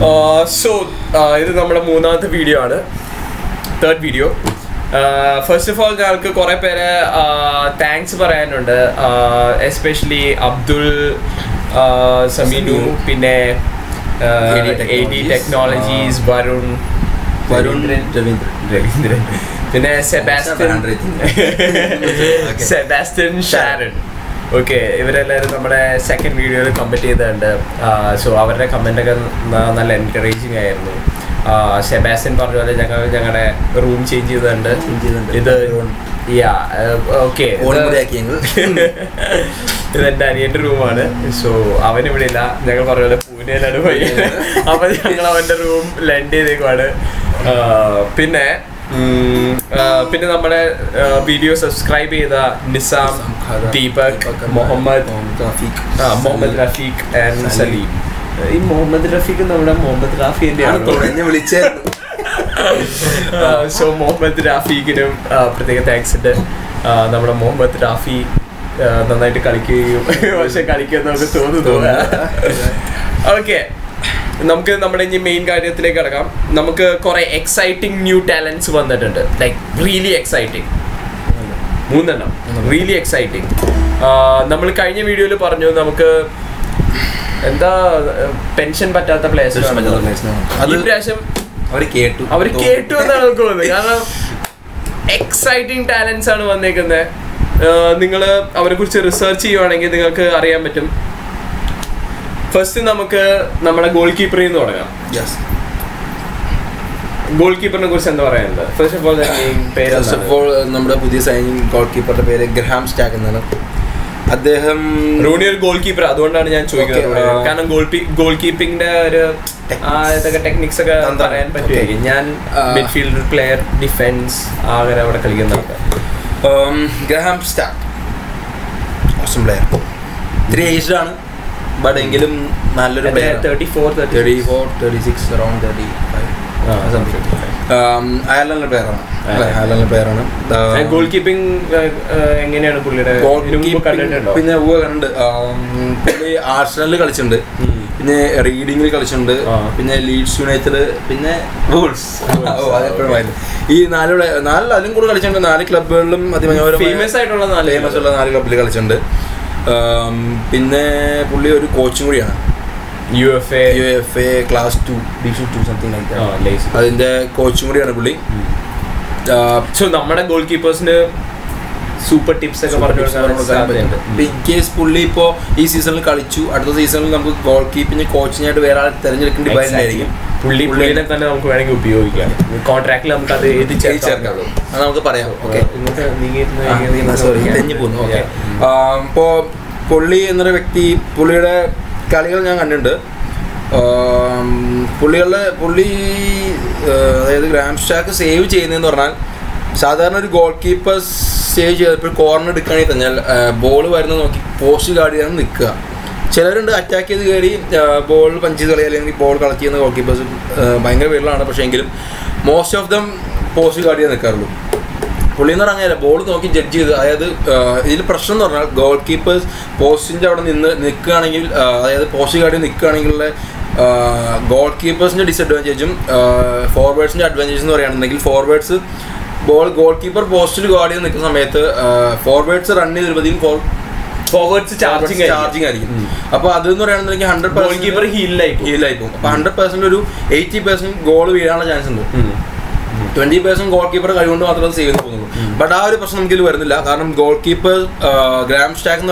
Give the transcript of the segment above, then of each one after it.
So this is our third video. First of all, I will thanks for especially Abdul, Saminu, Pine, AD Technologies, Varun, Ravindra, Sebastian Sharon. Okay, we will second video. So, our comment is encouraging. Sebastian room changes and okay. room. So I room video subscribe Nisam, Deepak, Mohammed Rafiq and Salim. Mohammed Rafiq is Mohammed Rafi. So Mohammed Rafi thanks to Mohammed Rafi. Okay. We have exciting new talents. Like really exciting. Really exciting. And the pension but other place. That's my place now. Exciting talents are one they can there. Ningala, our good research you are getting a career metum. First in Namaka, Namada goalkeeper in order. Yes. Goalkeeper no good send or first of all, the name pair. First of all, Namada Busey signing goalkeeper the pair, Graham Stocks and another. Ronier goalkeeper. That's why I told you. Because goalkeeping techniques are different. Midfielder player, defense. Graham Stocks. Awesome player. 3 years old. But England player. 34, 36, around 35. Ireland player. Goalkeeping Arsenal Reading Leeds United Wolves. Famous famous UFA class 2 division 2 something like that. Lazy. That's the coach so our goalkeepers ne super tips in case pulli ipo ee season il kalichu adutha season il namku goalkeeping coach neyadu vera aal terinjedukkandi bayirayirikkum pulliyine thanne namku venengi upayogikkan contract il namku adu edhi cheerkam adu namku parayam okay ingotte neengi sorry tenni ponu okay po pulli enna vyakti pulliyade Kaligal Yangander Pulilla Pulli the Graham Stocks save chain in the run. Southern goalkeepers sage corner to Kanithan, bowl where no postal guardian liquor. Children attack the very bowl punches the ball Kalaki and the goalkeepers buying a villa and a shangle. Most of them postal guardian the Karlu. Pulina and bowl no judges either ill person or goalkeepers. Posting out in the Nikanil, either posting out in Nikanil, goalkeepers in disadvantage, forwards in advantage, or Nigel forwards, ball goalkeeper posted guardian Nikasameta, forwards are unneeded forwards charging. Other than 100% goalkeeper, he'll like 100% to do 80% goal, we are on a chance. 20% goalkeeper is saving. But every person is not goalkeeper, Graham Stocks,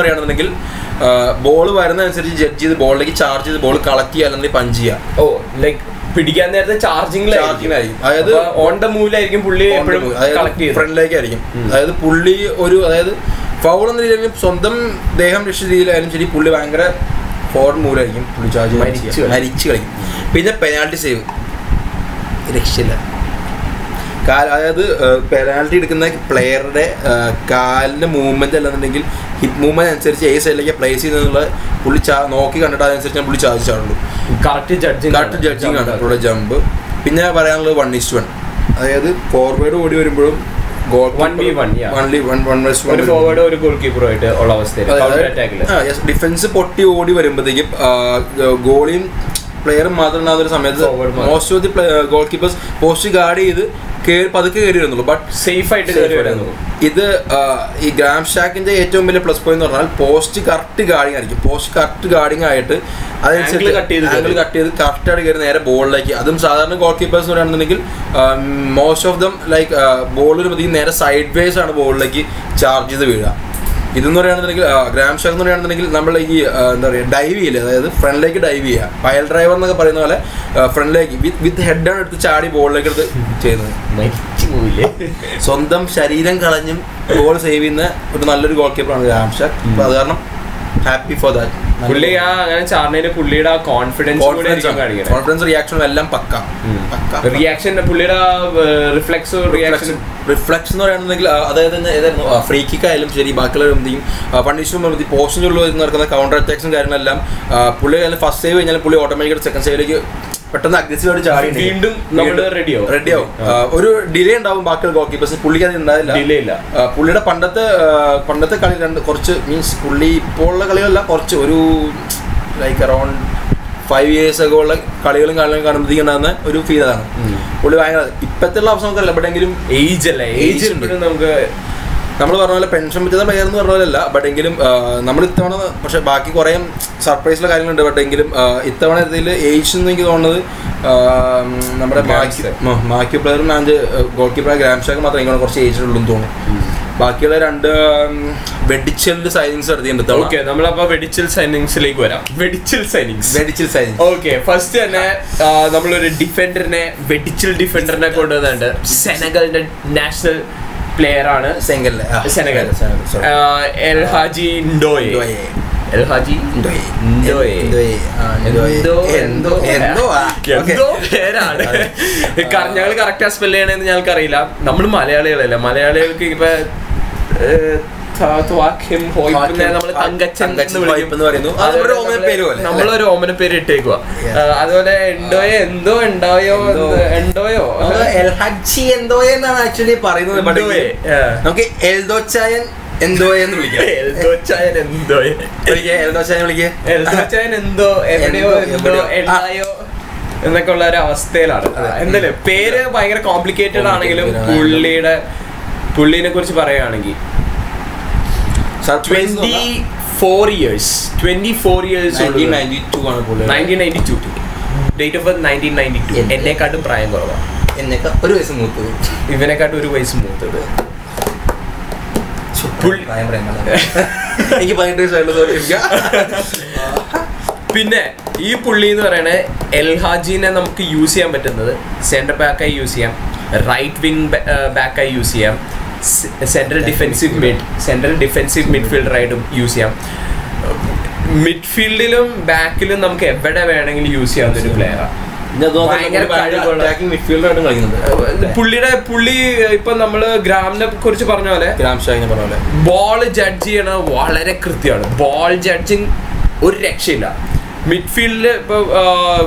ball is the ball, charges the ball, oh, like charging. On the move, on the move, penalty player movement hip movement and a place in the jump. Pinna Varango 1:1. Forward Only one forward or goalkeeper all of us there. Yes, defensive potty over the goal in player most of the goalkeepers post guard either care Padaka, but safe I either Graham Shack in the 8 million plus point or post guarding post cut guarding item. I said the ball like Adam Southern goalkeepers around the niggle. Most of them like bowler within their sideways and bowl like charges the video. This is the Graham Shack. We have a dive, front leg dive. Pile driver front leg with head down at the charity ball. Sondam Sharidan Kalanjim, goal saving the goalkeeper on Graham Shack. Happy for that. Confidence. Confidence reaction pakka. Reaction reflex. Reflection or other than the free kick, punishment of the portion counter attacks and Pulle first save and Pulle automatic second save. But aggressive radio. Delay and goalkeepers, Pulliga in Pulleda Pandata Kali and Korch means Pulli Pola Kalila Korch like around 5 years ago, like Kalil and Kalangan, you feel that. Would you have age? We have a pension, but we have a surprise. We have a age. We have a goalkeeper. We have a age. We have Vedichil signings at the end of the day. Okay, we have Vedichil signings. Okay, first, we have a defender, Vedichil defender, Senegal national player on Senegal. El Hadji Ndoye. El Hadji Ndoye. El Hadji Ndoye. 24 years 1992 1992 date of birth 1992 enne kaadu prayam korava enneka oru vayassu moothu ivane kaadu oru vayassu moothu pull prayam prayamalla ekke 18 years ayallo sorry ikka pinne ee pulli ennu parayana El Hadji ne namukku use cheyan pattunnathu center back ay use cheyam right wing back ay use cheyam central defensive midfielder item use cheyam midfield ilum back ilum namukku evada venengil use cheyan oru player a attacking midfielder aanu kalikkunnathu pulli ipo nammal gramne kurichu parnavale Graham Shack ne parnavale ball judge cheyana valare krithyana ball judging oru rakshilla midfield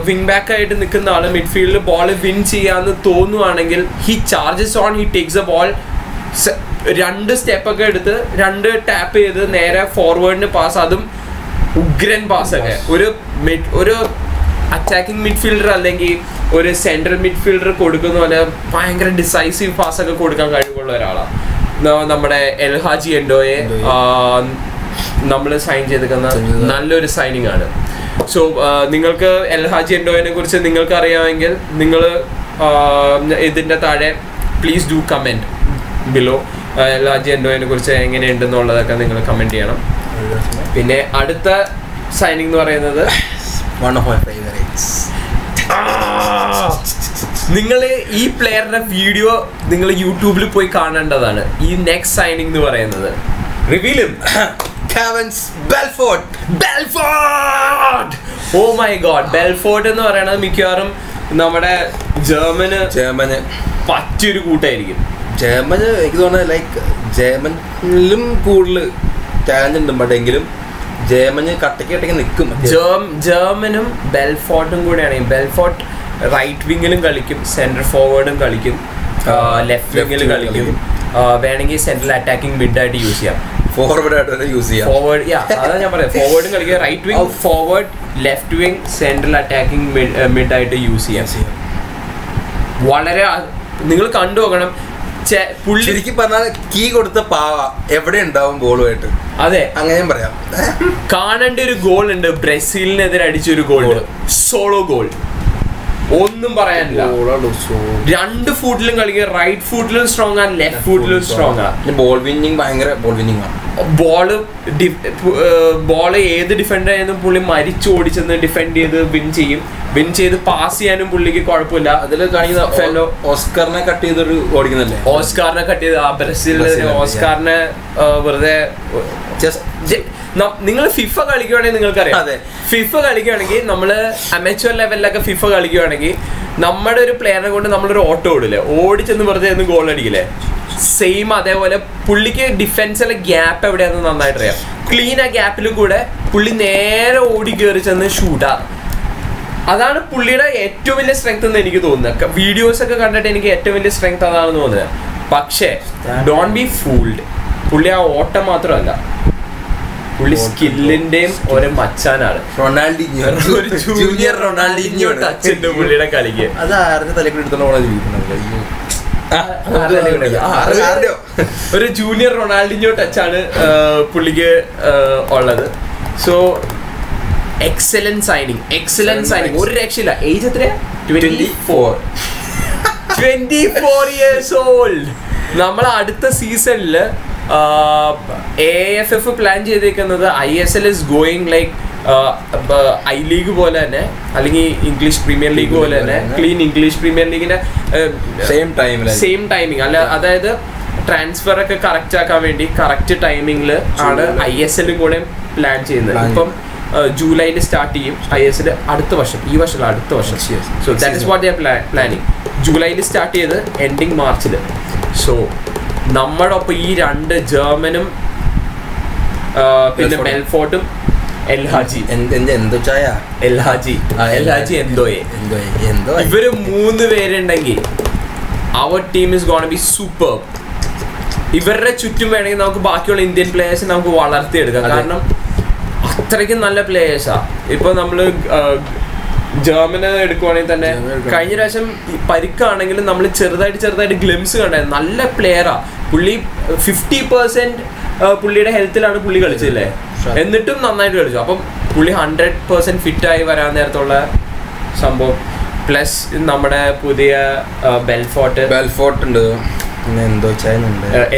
wing back ആയിട്ട് നിൽക്കുന്ന ആള് midfield ball win ചെയ്യാന്ന് തോന്നുവാണെങ്കിൽ he charges on, he takes the ball രണ്ട് step ഒക്കെ എടുത്ത് രണ്ട് tap ചെയ്ത് നേരെ ഫോർവേഡിന് പാസ് അതും ഉഗ്രൻ പാസ് ഒക്കെ ഒരു അറ്റാക്കിംഗ് മിഡ്ഫീൽഡർ അല്ലെങ്കിൽ ഒരു സെൻട്രൽ മിഡ്ഫീൽഡർ കൊടുക്കുന്ന പോലെ ഭയങ്കര ഡിസൈസീവ് പാസ് ഒക്കെ കൊടുക്കാൻ കഴിവുള്ള ഒരാളാണ് നമ്മുടെ El Hadji Ndoye നമ്മൾ സൈൻ ചെയ്തിരിക്കുന്ന നല്ലൊരു സൈനിങ് ആണ് സോ നിങ്ങൾക്ക് El Hadji Ndoyeനെ കുറിച്ച് നിങ്ങൾക്ക് അറിയാമെങ്കിൽ നിങ്ങൾ ഇതിന്റെ താഴെ please do comment below El Hadji Ndoye കുറിച്ച് എങ്ങനെയുണ്ടെന്നുള്ളതൊക്കെ നിങ്ങൾ കമന്റ് ചെയ്യണം. പിന്നെ അടുത്ത സൈനിങ് എന്ന് പറയുന്നത് one of my favorites. നിങ്ങൾ ഈ പ്ലെയറിന്റെ വീഡിയോ നിങ്ങൾ യൂട്യൂബിൽ പോയി കാണേണ്ടതാണ്. ഈ നെക്സ്റ്റ് സൈനിങ് എന്ന് പറയുന്നത് reveal Kevin Belfort. Oh my god, Belfort എന്ന് പറയുന്നത് മിക്കവാറും നമ്മുടെ ജർമ്മന് പറ്റിയൊരു കൂട്ടായിരിക്കും. German, like German, cool talent, but England, German, Belfort, Belfort, right wing, center forward, left wing, central attacking mid, Forward ആയിട്ട് യൂസ് ചെയ്യാം. ഫോർവേഡ് അതാണ് ഞാൻ പറയാം, ഫോർവേഡ് കളിക്കുക, right wing, forward, left wing, central attacking, mid ആയിട്ട് use ചെയ്യാൻ ചെയ്യാം. വളരെ നിങ്ങൾ കണ്ടുപോകണം. പുള്ളിക്ക് പറഞ്ഞാൽ കീ കൊടുത്ത പാവ എവിടെ ഉണ്ടാവും ഗോളുമായിട്ട്. അതെ, അങ്ങനെയും പറയാം. കാണേണ്ട ഒരു ഗോൾ ഉണ്ട്, ബ്രസീലിനെതിരെ അടിച്ചൊരു ഗോൾ, സോളോ ഗോൾ, ഒന്നും പറയാനില്ല. രണ്ട് ഫൂട്ടിലും കളിക്കുക, റൈറ്റ് ഫൂട്ടിലും സ്ട്രോങ് ആണ്, ലെഫ്റ്റ് ഫൂട്ടിലും സ്ട്രോങ് ആണ്. ബോൾ വിന്നിങ് ഭയങ്കര ബോൾ വിന്നിങ് ആണ്. ബോള് ഏത് ഡിഫൻഡ് ആയാലും പുള്ളി മരിച്ചോടിച്ചെന്ന് ഡിഫെൻഡ് ചെയ്ത് വിൻ ചെയ്യും. വിൻ ചെയ്ത് പാസ് ചെയ്യാനും പുള്ളിക്ക് കുഴപ്പമില്ല. അതിൽ കാണിക്കുന്ന ഓസ്കാറിനെ കട്ട് ചെയ്തൊരു ഓടിക്കുന്നല്ലേ, ഓസ്കാറിനെ കട്ട് ചെയ്ത് ബ്രസീലിൽ ഓസ്കാറിനെ വെറുതെ. നിങ്ങൾ ഫിഫ കളിക്കുകയാണെങ്കിൽ നിങ്ങൾക്കറിയാം, അതെ ഫിഫ കളിക്കുകയാണെങ്കിൽ നമ്മള് അമച്വർ ലെവലിലൊക്കെ ഫിഫ കളിക്കുകയാണെങ്കിൽ നമ്മുടെ ഒരു പ്ലെയറിനെ കൊണ്ട് നമ്മളൊരു ഓട്ടോ ഓടില്ലേ, ഓടിച്ചെന്ന് വെറുതെ ഗോൾ അടിക്കില്ലേ. സെയിം അതേപോലെ പുള്ളിക്ക് ഡിഫൻസിലെ ഗ്യാപ്പ് എവിടെയാണെന്ന് നന്നായിട്ട് അറിയാം. ക്ലീൻ ആ ഗ്യാപ്പിൽ കൂടെ പുള്ളി നേരെ ഓടി കയറി ചെന്ന് ഷൂട്ടാ. അതാണ് പുള്ളിയുടെ ഏറ്റവും വലിയ സ്ട്രെങ്ത് എന്ന് എനിക്ക് തോന്നുന്നത്. വീഡിയോസൊക്കെ കണ്ടിട്ട് എനിക്ക് ഏറ്റവും വലിയ സ്ട്രെങ്ത് അതാണെന്ന് തോന്നുന്നത്. പക്ഷേ ഡോണ്ട് ബി ഫൂൾഡ്, പുള്ളി ആ ഓട്ടം മാത്രമല്ല, പുള്ളി സ്കില്ലിന്റെയും ഒരു മച്ചാനാണ്. റൊണാൾഡിഞ്ഞോ, ഒരു ജൂനിയർ റൊണാൾഡിഞ്ഞോ ടച്ചിന്റെ പുള്ളിയുടെ കളിക്ക്. അത് ആരുടെ തലയ്ക്ക് എടുത്തോളം ഒരു ജൂനിയർ റൊണാൾഡിഞ്ഞോ ടച്ചാണ് പുള്ളിക്ക് ഉള്ളത്. So excellent signing, excellent signing, ഒരു രക്ഷയില്ല. ഏജ് എത്രയാ? 24 ഇയേഴ്സ് ഓൾഡ്. നമ്മൾ അടുത്ത സീസണിൽ AFF പ്ലാൻ ചെയ്തിരിക്കുന്നത് ISL is going like I league പോലെ തന്നെ, അല്ലെങ്കിൽ ഇംഗ്ലീഷ് പ്രീമിയർ ലീഗ് പോലെ തന്നെ. ക്ലീൻ ഇംഗ്ലീഷ് പ്രീമിയർ ലീഗിന്റെ സെയിം ടൈമിങ് അല്ല, അതായത് ട്രാൻസ്ഫർ ഒക്കെ കറക്റ്റ് ആക്കാൻ വേണ്ടി കറക്റ്റ് ടൈമിങ്ങിൽ ആണ് ISL കൂടെ പ്ലാൻ ചെയ്യുന്നത്. ഇപ്പം ജൂലൈയിൽ സ്റ്റാർട്ട് ചെയ്യും ISL അടുത്ത വർഷം, ഈ വർഷം അടുത്ത വർഷം. So that is what they are planning. ജൂലൈയിൽ സ്റ്റാർട്ട് ചെയ്ത് എൻഡിങ് മാർച്ചിൽ. സോ നമ്മുടെ ഒപ്പം ഈ രണ്ട് ജർമ്മനും പിന്നെ ബെൽഫോർട്ടും El Hadji Ndoye, ഇവര് മൂന്ന് പേരുണ്ടെങ്കിൽ അവർ team is gonna be super. ഇവരുടെ ചുറ്റും വേണമെങ്കിൽ നമുക്ക് ബാക്കിയുള്ള ഇന്ത്യൻ പ്ലേയേഴ്സ് നമുക്ക് വളർത്തിയെടുക്കാം. കാരണം അത്രയ്ക്കും നല്ല പ്ലേയേഴ്സാ. ഇപ്പൊ നമ്മള് ജർമ്മനെ എടുക്കുവാണെങ്കിൽ തന്നെ കഴിഞ്ഞ പ്രാവശ്യം പരിക്കാണെങ്കിലും നമ്മൾ ചെറുതായിട്ട് ഗ്ലിംസ് കണ്ടായിരുന്നു. നല്ല പ്ലെയറാ പുള്ളി. 50% പുള്ളിയുടെ ഹെൽത്തിലാണ് പുള്ളി കളിച്ചില്ലേ, എന്നിട്ടും നന്നായിട്ട് കളിച്ചു. അപ്പം പുള്ളി 100% ഫിറ്റായി വരാൻ നേരത്തുള്ള സംഭവം. പ്ലസ് നമ്മുടെ പുതിയ ബെൽഫോർട്ട് ഉണ്ട്,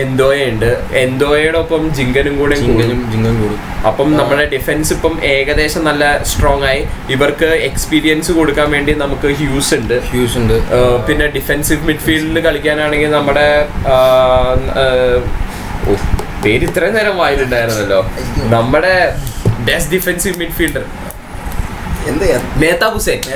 എന്തോയ ഉണ്ട്. എന്തോയോടൊപ്പം ജിങ്കനും കൂടെ കൂടും. അപ്പം നമ്മുടെ ഡിഫൻസ് ഇപ്പം ഏകദേശം നല്ല സ്ട്രോങ് ആയി. ഇവർക്ക് എക്സ്പീരിയൻസ് കൊടുക്കാൻ വേണ്ടി നമുക്ക് ഹ്യൂസ് ഉണ്ട്. പിന്നെ ഡിഫെൻസീവ് മിഡ്ഫീൽഡിൽ കളിക്കാനാണെങ്കിൽ നമ്മുടെ പേര് ഇത്രയും നേരം വായിലുണ്ടായിരുന്നല്ലോ, നമ്മുടെ ബെസ്റ്റ് ഡിഫെൻസീവ് മിഡ്ഫീൽഡർ ഞങ്ങളെ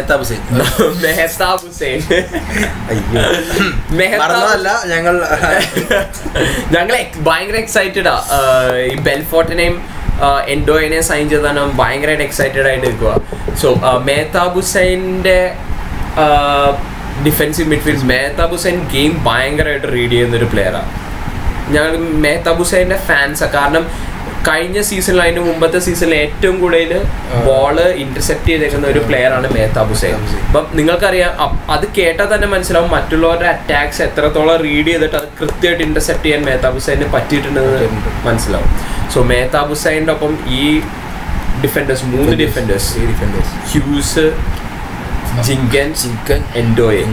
ഭയങ്കര എക്സൈറ്റഡാ. ഈ ബെൽഫോർട്ടിനെയും എൻഡോയിനെയും സൈൻ ചെയ്താണ് ഭയങ്കരമായിട്ട് എക്സൈറ്റഡ് ആയിട്ട് നിൽക്കുക. സോ Meta Buseyന്റെ defensive midfield, Meta Busey game ഭയങ്കരമായിട്ട് റീഡ് ചെയ്യുന്നൊരു പ്ലെയറാണ്. ഞങ്ങൾ Meta Buseyന്റെ ഫാൻസാണ്. കാരണം കഴിഞ്ഞ സീസണിൽ, അതിന് മുമ്പത്തെ സീസണിൽ ഏറ്റവും കൂടുതൽ ബോള് ഇന്റർസെപ്റ്റ് ചെയ്തേക്കുന്ന ഒരു പ്ലെയറാണ് Meta Busey. അപ്പം നിങ്ങൾക്കറിയാം, അത് കേട്ടാൽ തന്നെ മനസ്സിലാവും മറ്റുള്ളവരുടെ അറ്റാക്സ് എത്രത്തോളം റീഡ് ചെയ്തിട്ട് അത് കൃത്യമായിട്ട് ഇന്റർസെപ്റ്റ് ചെയ്യാൻ Meta Buseyന് പറ്റിയിട്ടുണ്ടെന്ന് മനസ്സിലാവും. സോ Meta Buseyന്റെ ഒപ്പം ഈ മൂന്ന് ഡിഫൻഡേഴ്സ് ഹ്യൂസ്, ജിങ്കൻ, എൻഡോയെ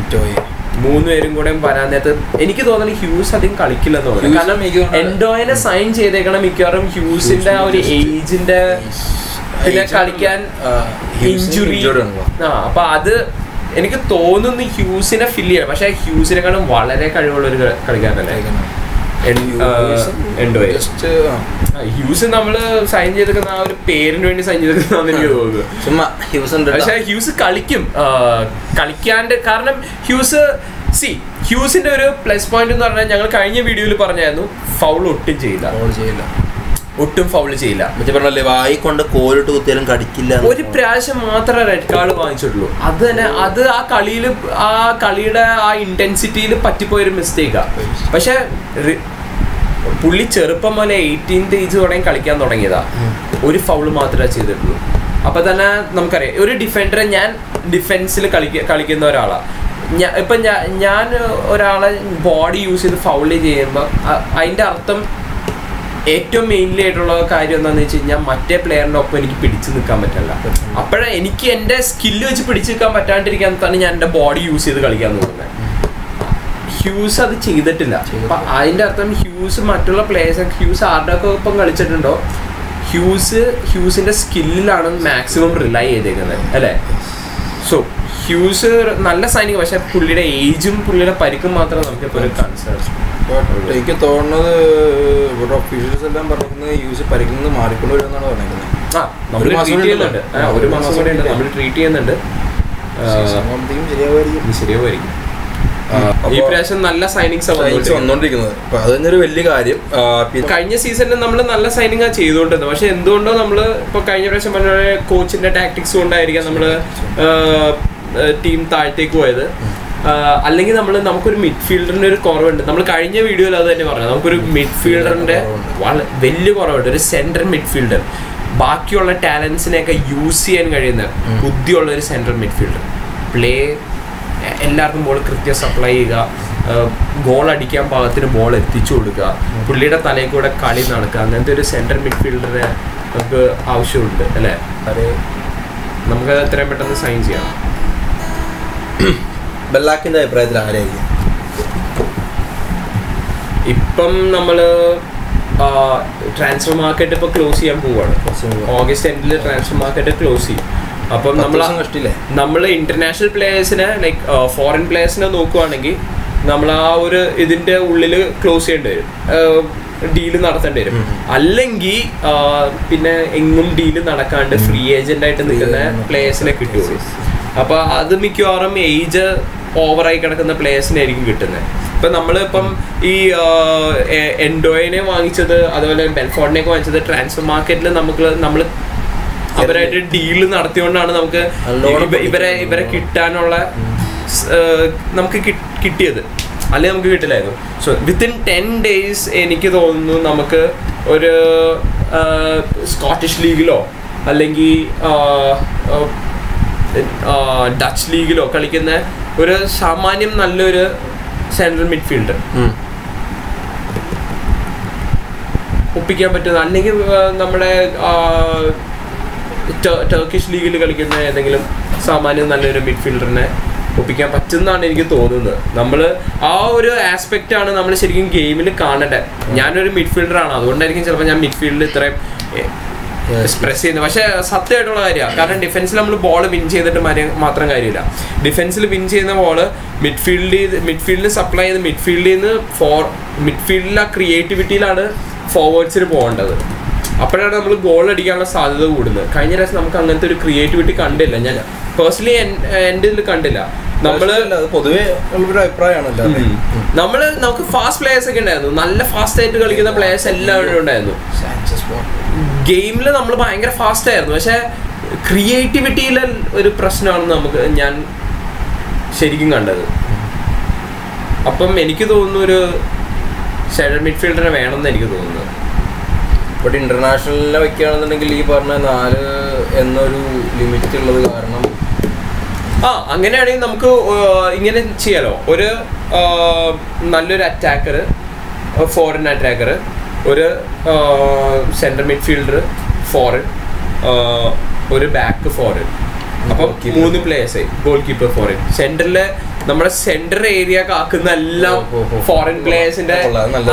മൂന്ന് പേരും കൂടെ വരാൻ നേരത്ത് എനിക്ക് തോന്നുന്നത് ഹ്യൂസ് അധികം കളിക്കില്ലെന്ന് തോന്നുന്നു. കാരണം എൻഡോയിനെ സൈൻ ചെയ്തേക്കണം മിക്കവാറും ഹ്യൂസിന്റെ ആ ഒരു ഏജിന്റെ, പിന്നെ കളിക്കാൻ ഇഞ്ചുറി. അപ്പൊ അത് എനിക്ക് തോന്നുന്നു ഹ്യൂസിനെ ഫില്ല് ചെയ്യണം. പക്ഷെ ഹ്യൂസിനെക്കാളും വളരെ കഴിവുള്ള ഒരു കളിക്കാരല്ലേ എൻഡോയെ. ഹ്യൂസ് നമ്മള് സൈൻ ചെയ്തിരിക്കുന്ന ആ ഒരു പേരിന് വേണ്ടി സൈൻ ചെയ്തിരിക്കുന്ന. പക്ഷെ ഹ്യൂസ് കളിക്കാണ്ട്. കാരണം ഹ്യൂസിന്റെ ഒരു പ്ലസ് പോയിന്റ് എന്ന് പറഞ്ഞാൽ, ഞങ്ങൾ കഴിഞ്ഞ വീഡിയോയിൽ പറഞ്ഞായിരുന്നു, ഫൗൾ ഒട്ടും ഫൗൾ ചെയ്യില്ല. കോലിട്ട് കുത്തിയാലും കടിക്കില്ല. ഒരു പ്രാവശ്യം മാത്രമേ റെഡ് കാർഡ് വാങ്ങിച്ചിട്ടുള്ളൂ. അത് തന്നെ അത് ആ കളിയുടെ ആ ഇന്റൻസിറ്റിയിൽ പറ്റിപ്പോയൊരു മിസ്റ്റേക്കാ. പക്ഷെ പുള്ളി ചെറുപ്പം പോലെ 18th ഏജ് തുടങ്ങി കളിക്കാൻ തുടങ്ങിയതാ. ഒരു ഫൗൾ മാത്രമേ ചെയ്തിട്ടുള്ളൂ. അപ്പം തന്നെ നമുക്കറിയാം ഒരു ഡിഫൻഡറെ, ഞാൻ ഡിഫെൻസിൽ കളിക്കുന്ന ഒരാളാണ്. ഇപ്പം ഞാൻ ഒരാളെ ബോഡി യൂസ് ചെയ്ത് ഫൗൾ ചെയ്യുമ്പോൾ അതിൻ്റെ അർത്ഥം ഏറ്റവും മെയിൻലി ആയിട്ടുള്ള കാര്യം എന്താണെന്ന് വെച്ച് കഴിഞ്ഞാൽ മറ്റേ പ്ലെയറിൻ്റെ ഒപ്പം എനിക്ക് പിടിച്ചു നിൽക്കാൻ പറ്റില്ല. അപ്പോഴേ എനിക്ക് എൻ്റെ സ്കില്ല് വെച്ച് പിടിച്ചു നിൽക്കാൻ പറ്റാണ്ടിരിക്കാനാണ് ഞാൻ എൻ്റെ ബോഡി യൂസ് ചെയ്ത് കളിക്കാൻ തോന്നുന്നത്. ഹ്യൂസ് അത് ചെയ്തിട്ടില്ല. അപ്പം അതിൻ്റെ അർത്ഥം ഹ്യൂസ് മറ്റുള്ള പ്ലെയേഴ്സ്, ഹ്യൂസ് ആരുടെയൊക്കെ ഒപ്പം കളിച്ചിട്ടുണ്ടോ, ഹ്യൂസിൻ്റെ സ്കില്ലിലാണ് മാക്സിമം റിലൈ ചെയ്തേക്കുന്നത് അല്ലേ. സോ ഹ്യൂസ് നല്ല സൈനിങ്, പക്ഷെ പുള്ളിയുടെ ഏജും പുള്ളിയുടെ പരിക്കും മാത്രമേ നമുക്കിപ്പോൾ ഒരു കൺസേൺ. എനിക്ക് തോന്നുന്നത് ഇവിടെ ഒഫീഷ്യൽസ് എല്ലാം പറയുന്നത് ഹ്യൂസ് പരിക്കിൽ നിന്ന് മാറിക്കൊള്ളൂ എന്നാണ് പറയുന്നത്. ആ, നമ്മൾ ട്രീറ്റ് ചെയ്യുന്നുണ്ട്, ഒരു മാസം കൂടെ ഉണ്ട്, നമ്മൾ ട്രീറ്റ് ചെയ്യുന്നുണ്ട്. ശരിയാവുമായിരിക്കും. ഈ പ്രാവശ്യം നല്ല സൈനിങ്സ് വന്നുകൊണ്ടിരിക്കുന്നത്, അത് തന്നെയൊരു വലിയ കാര്യം. കഴിഞ്ഞ സീസണിൽ നമ്മൾ നല്ല സൈനിങ് ചെയ്തുകൊണ്ടിരുന്നത്, പക്ഷെ എന്തുകൊണ്ടോ നമ്മൾ ഇപ്പൊ കഴിഞ്ഞ പ്രാവശ്യം പറഞ്ഞ കോച്ചിന്റെ ടാക്ടിക്സ് കൊണ്ടായിരിക്കാം നമ്മള് ടീം താഴത്തേക്ക് പോയത്. അല്ലെങ്കിൽ നമുക്കൊരു മിഡ്ഫീൽഡറിന്റെ ഒരു കുറവുണ്ട്. നമ്മൾ കഴിഞ്ഞ വീഡിയോയിൽ അത് തന്നെ പറഞ്ഞത്, നമുക്കൊരു മിഡ്ഫീൽഡറിന്റെ വലിയ കുറവുണ്ട്, ഒരു സെൻട്രൽ മിഡ്ഫീൽഡർ, ബാക്കിയുള്ള ടാലൻസിനെയൊക്കെ യൂസ് ചെയ്യാൻ കഴിയുന്ന ബുദ്ധിയുള്ള ഒരു സെൻട്രൽ മിഡ്ഫീൽഡർ. പ്ലേ എല്ലാവർക്കും ബോൾ കൃത്യം സപ്ലൈ ചെയ്യുക, ഗോൾ അടിക്കാൻ പാകത്തിന് ബോൾ എത്തിച്ചു കൊടുക്കുക, പുള്ളിയുടെ തലയിൽ കൂടെ കളി നടക്കുക, അങ്ങനത്തെ ഒരു സെൻട്രൽ മിഡ്ഫീൽഡറിനെ നമുക്ക് ആവശ്യമുണ്ട് അല്ലേ. അത് നമുക്കത് എത്രയും പെട്ടെന്ന് സൈൻ ചെയ്യണം. ബെല്ലാക്കിൻ്റെ അഭിപ്രായത്തിൽ ആരായിരിക്കും ഇപ്പം നമ്മൾ ട്രാൻസ്ഫർ മാർക്കറ്റ് ഇപ്പോൾ ക്ലോസ് ചെയ്യാൻ പോവുകയാണ്. ഓഗസ്റ്റ് എൻഡിൽ ട്രാൻസ്ഫർ മാർക്കറ്റ് ക്ലോസ് ചെയ്യും. അപ്പം നമ്മൾ ഇന്റർനാഷണൽ പ്ലേയേഴ്സിനെ, ലൈക്ക് ഫോറിൻ പ്ലേയേഴ്സിനെ നോക്കുവാണെങ്കിൽ നമ്മൾ ആ ഒരു ഇതിന്റെ ഉള്ളിൽ ക്ലോസ് ചെയ്യേണ്ടി വരും, ഡീല് നടത്തേണ്ടി വരും. അല്ലെങ്കിൽ പിന്നെ എങ്ങും ഡീല് നടക്കാണ്ട് ഫ്രീ ഏജന്റ് ആയിട്ട് നിൽക്കുന്ന പ്ലേയേഴ്സിനെ കിട്ടുള്ളൂ. അപ്പൊ അത് മിക്കവാറും ഏജ് ഓവറായി കിടക്കുന്ന പ്ലേയേഴ്സിനായിരിക്കും കിട്ടുന്നത്. ഇപ്പം നമ്മളിപ്പം ഈ എൻഡോയിനെ വാങ്ങിച്ചത്, അതുപോലെ ബെൽഫോർട്ടിനെയൊക്കെ വാങ്ങിച്ചത് ട്രാൻസ്ഫർ മാർക്കറ്റിൽ നമ്മൾ അവരായിട്ട് ഡീല് നടത്തിയോണ്ടാണ് നമുക്ക് ഇവരെ കിട്ടാനുള്ള നമുക്ക് കിട്ടിയത്, അല്ലെ നമുക്ക് കിട്ടില്ലായിരുന്നു. സോ വിത്തിൻ 10 days എനിക്ക് തോന്നുന്നു നമുക്ക് ഒരു സ്കോട്ടിഷ് ലീഗിലോ അല്ലെങ്കിൽ ഡച്ച് ലീഗിലോ കളിക്കുന്ന ഒരു സാമാന്യം നല്ലൊരു സെൻട്രൽ മിഡ്ഫീൽഡർ ഒപ്പിക്കാൻ പറ്റുന്ന, അല്ലെങ്കിൽ നമ്മുടെ ടർക്കിഷ് ലീഗിൽ കളിക്കുന്ന ഏതെങ്കിലും സാമാന്യം നല്ലൊരു മിഡ്ഫീൽഡറിനെ ഒപ്പിക്കാൻ പറ്റുന്നതാണ് എനിക്ക് തോന്നുന്നത്. നമ്മൾ ആ ഒരു ആസ്പെക്റ്റ് ആണ് നമ്മൾ ശരിക്കും ഗെയിമിൽ കാണേണ്ടത്. ഞാനൊരു മിഡ്ഫീൽഡറാണ്, അതുകൊണ്ടായിരിക്കും ചിലപ്പോൾ ഞാൻ മിഡ്ഫീൽഡിൽ ഇത്രയും എക്സ്പ്രസ് ചെയ്യുന്നത്. പക്ഷേ സത്യമായിട്ടുള്ള കാര്യമാണ്, കാരണം ഡിഫെൻസിൽ നമ്മൾ ബോൾ വിൻ ചെയ്തിട്ട് മാത്രം കാര്യമില്ല. ഡിഫെൻസിൽ വിൻ ചെയ്യുന്ന ബോൾ മിഡ്ഫീൽഡിൽ സപ്ലൈ ചെയ്ത് മിഡ്ഫീൽഡിൽ ആ ക്രിയേറ്റിവിറ്റിയിലാണ് ഫോർവേഡ്സിൽ പോകേണ്ടത്. അപ്പോഴാണ് നമ്മൾ ഗോൾ അടിക്കാനുള്ള സാധ്യത കൂടുന്നത്. കഴിഞ്ഞ പ്രാവശ്യം നമുക്ക് അങ്ങനത്തെ ഒരു ക്രിയേറ്റിവിറ്റി കണ്ടില്ല, ഞാൻ പേഴ്സണലി എൻ്റെ ഇതിൽ കണ്ടില്ല. നമുക്ക് ഫാസ്റ്റ് പ്ലേയേഴ്സ് ഒക്കെ ഉണ്ടായിരുന്നു, നല്ല ഫാസ്റ്റ് ആയിട്ട് കളിക്കുന്ന പ്ലേയേഴ്സ് എല്ലാവരും ഉണ്ടായിരുന്നു. ഗെയിമിൽ നമ്മൾ ഭയങ്കര ഫാസ്റ്റ് ആയിരുന്നു, പക്ഷെ ക്രിയേറ്റിവിറ്റിയിലെ ഒരു പ്രശ്നമാണ് ഞാൻ ശരിക്കും കണ്ടത്. അപ്പം എനിക്ക് തോന്നുന്നു ഒരു സെൻട്രൽ മിഡ്ഫീൽഡറിനെ വേണമെന്ന് എനിക്ക് തോന്നുന്നത്. ബട്ട് ഇന്റർനാഷണലിനെ വെക്കുകയാണെന്നുണ്ടെങ്കിൽ ഈ പറഞ്ഞ 4 എന്നൊരു ലിമിറ്റ് ഉള്ളത് കാരണം അങ്ങനെയാണെങ്കിൽ നമുക്ക് ഇങ്ങനെ ചെയ്യാലോ. ഒരു നല്ലൊരു അറ്റാക്കർ, ഫോറിൻ അറ്റാക്കർ, ഒരു സെൻട്രൽ മിഡ്ഫീൽഡർ ഫോറിൻ, ഒരു ബാക്ക് ഫോറിൻ, അപ്പം 3 പ്ലേയേഴ്സായി. ഗോൾ കീപ്പർ ഫോറിൻ, സെൻറ്ററിലെ നമ്മുടെ സെൻറ്റർ ഏരിയ കാക്കുന്ന എല്ലാം ഫോറിൻ പ്ലേയേഴ്സിന്റെ.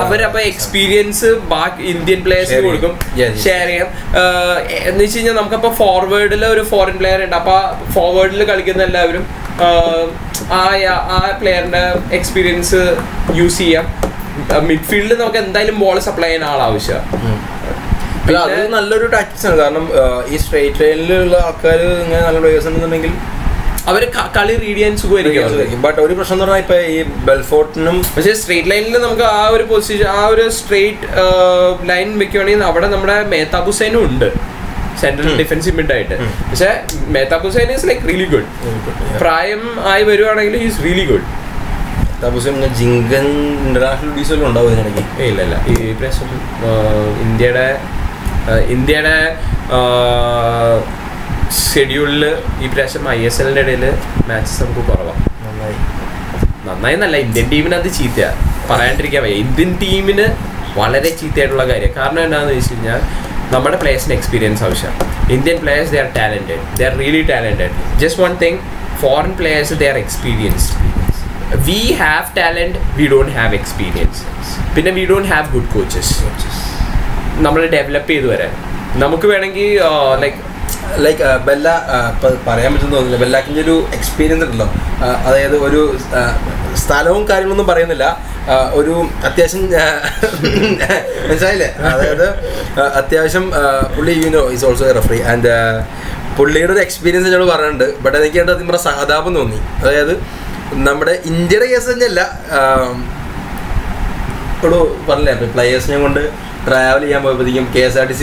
അവരപ്പം എക്സ്പീരിയൻസ് ബാക്കി ഇന്ത്യൻ പ്ലേയേഴ്സിന് കൊടുക്കും, ഷെയർ ചെയ്യാം. എന്ന് വെച്ച് കഴിഞ്ഞാൽ നമുക്കപ്പോൾ ഫോർവേഡിൽ ഒരു ഫോറിൻ പ്ലെയർ ഉണ്ട്, അപ്പം ഫോർവേഡിൽ കളിക്കുന്ന എല്ലാവരും ആ പ്ലെയറിന്റെ എക്സ്പീരിയൻസ് യൂസ് ചെയ്യാം. മിഡ്ഫീൽഡിൽ നമുക്ക് എന്തായാലും ബോൾ സപ്ലൈ ചെയ്യാൻ ആളാവശ്യമാണ്. അത് നല്ലൊരു ടാക്ടിക്സ് ആണ്, കാരണം ഈ സ്ട്രേറ്റ് ലൈനിലുള്ള ആൾക്കാർ ഇങ്ങനെ നല്ല പ്ലേയേഴ്സ് ഉണ്ടെന്നുണ്ടെങ്കിൽ അവര് കളി റീഡ് ചെയ്യാൻ സുഖമായിരിക്കും. ബട്ട് ഒരു പ്രശ്നം എന്ന് പറഞ്ഞാൽ ഇപ്പൊ ഈ ബെൽഫോർട്ടിനും, പക്ഷേ സ്ട്രേറ്റ് ലൈനിൽ നമുക്ക് ആ ഒരു പൊസിഷൻ, ആ ഒരു സ്ട്രേറ്റ് ലൈൻ വെക്കുകയാണെങ്കിൽ അവിടെ നമ്മുടെ മേത്താ ബുസൈനും ഉണ്ട് സെൻട്രൽ ഡിഫൻസീവ് മിഡ് ആയിട്ട്. പക്ഷെ Mehta ബുസൈൻ is like really good. പ്രായം ആയി വരുവാണെങ്കിൽ is really good. Indian players, they are talented. They are really talented. Just one thing, foreign players, they are experienced. We have talent, we don't have experience. Then we don't have good coaches. We develop you know, is also a referee and later experience, but I think that's that's the name of the developed by Indian team, Kerala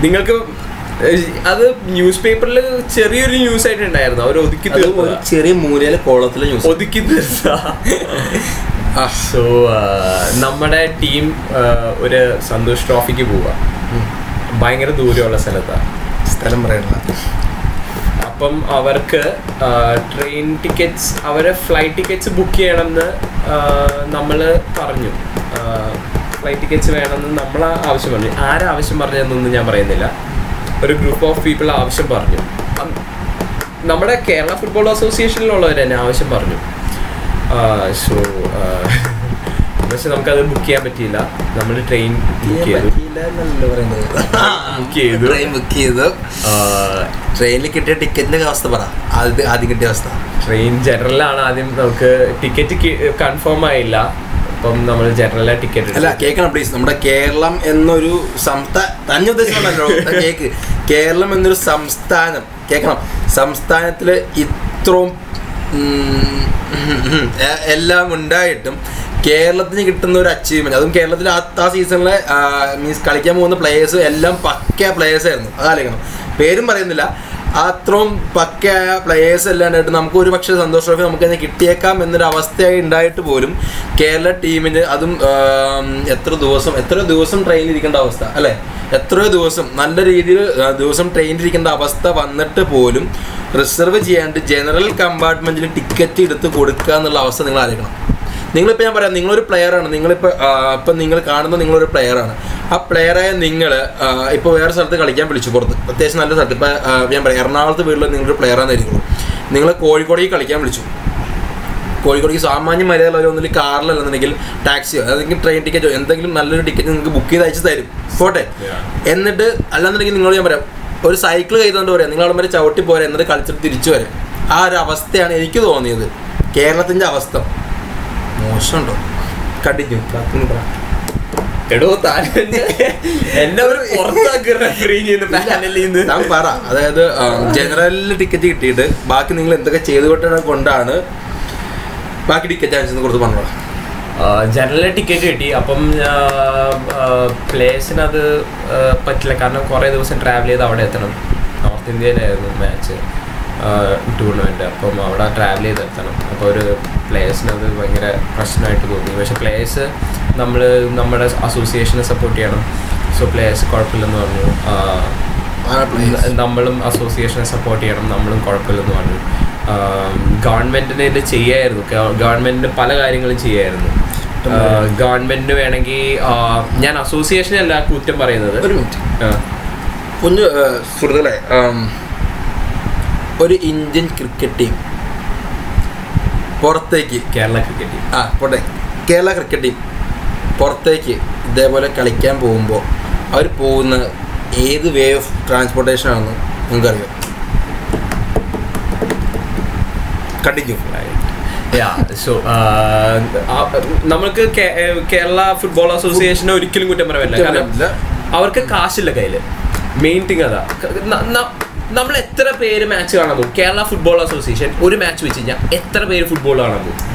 team, Santosh. Other newspaper, cherry news site and I know cherry Muriel Polo. So, Namada team with a Santosh Trophy Kibuva buying a Duriola Salata. Upon our train tickets, our flight tickets, bookie and the Namala Parnu. Flight tickets were on the Namala Avishman. Ara Avishmaran. A group of people are awesome. Namada Kerala Football Association is awesome. So, we have to book a train. General ticket. Cake and please, number Kerala and Nuru Samta, Tanya the Cake, Kerala and Samstan, Cake up, Samstan, Itrom Ella Mundaitum, Kerala the Nikitanur achievement. I don't care that the season like Miss Kalikam on the players, Ella Paka players, Alegam, Perim Marindilla. Atrom Paka players and Namkuri Bakshas and those of them can take them and the Avasta and died to Bodum, Kerala team in Adam Etrodosum train weekend Avasta. Etrodosum, under Dosum train weekend Avasta, one at the Bodum, reserve and general compartment ticketed to Kodaka and the Lavasa and Larikana. Ningle paper and Ningle player and Ningle card and Ningle player. A player and Ningle, if we are certain Kalikam, but there's another player and Ningle Kori Kalikam. Kori is Amani Marella on the car and the Nigel taxi. I think train ticket and the Nalu ticket in the bookie. I just said, for it. And the Alan Ningle or cycle is under Ningle out to pour another culture to ritual. Aravasta and Eku on the Kerala Tinjavasta. Continue. General ticket, back in England, the Chedotan Gondana, back ticket in the Gurban. General ticket upon place another Patlakana Korea, those and travel out at North Indian match. Tournament upon our travel that players another person to go to players number association support so players corporal number association support number corporal government government government association கொஞ்சம் சுடுதலை ഒരു Indian cricket team പുറത്തേക്ക് Kerala cricket team പുറത്തേക്ക് ഇതേപോലെ കളിക്കാൻ പോകുമ്പോൾ അവർ പോകുന്ന ഏത് way of transportation ആണെന്ന് നിങ്ങൾക്കറിയാം കടിക്കും നമ്മൾക്ക് കേരള ഫുട്ബോൾ അസോസിയേഷനെ ഒരിക്കലും കുറ്റം പറയാനില്ല കാരണം അവർക്ക് കാശില്ല കയ്യിൽ മെയിൻ തിങ് അതാ നമ്മൾ എത്ര പേര് മാച്ച് കാണാൻ പോകും കേരള ഫുട്ബോൾ അസോസിയേഷൻ ഒരു മാച്ച് വെച്ച് കഴിഞ്ഞാൽ എത്ര പേര് ഫുട്ബോൾ കാണാൻ പോകും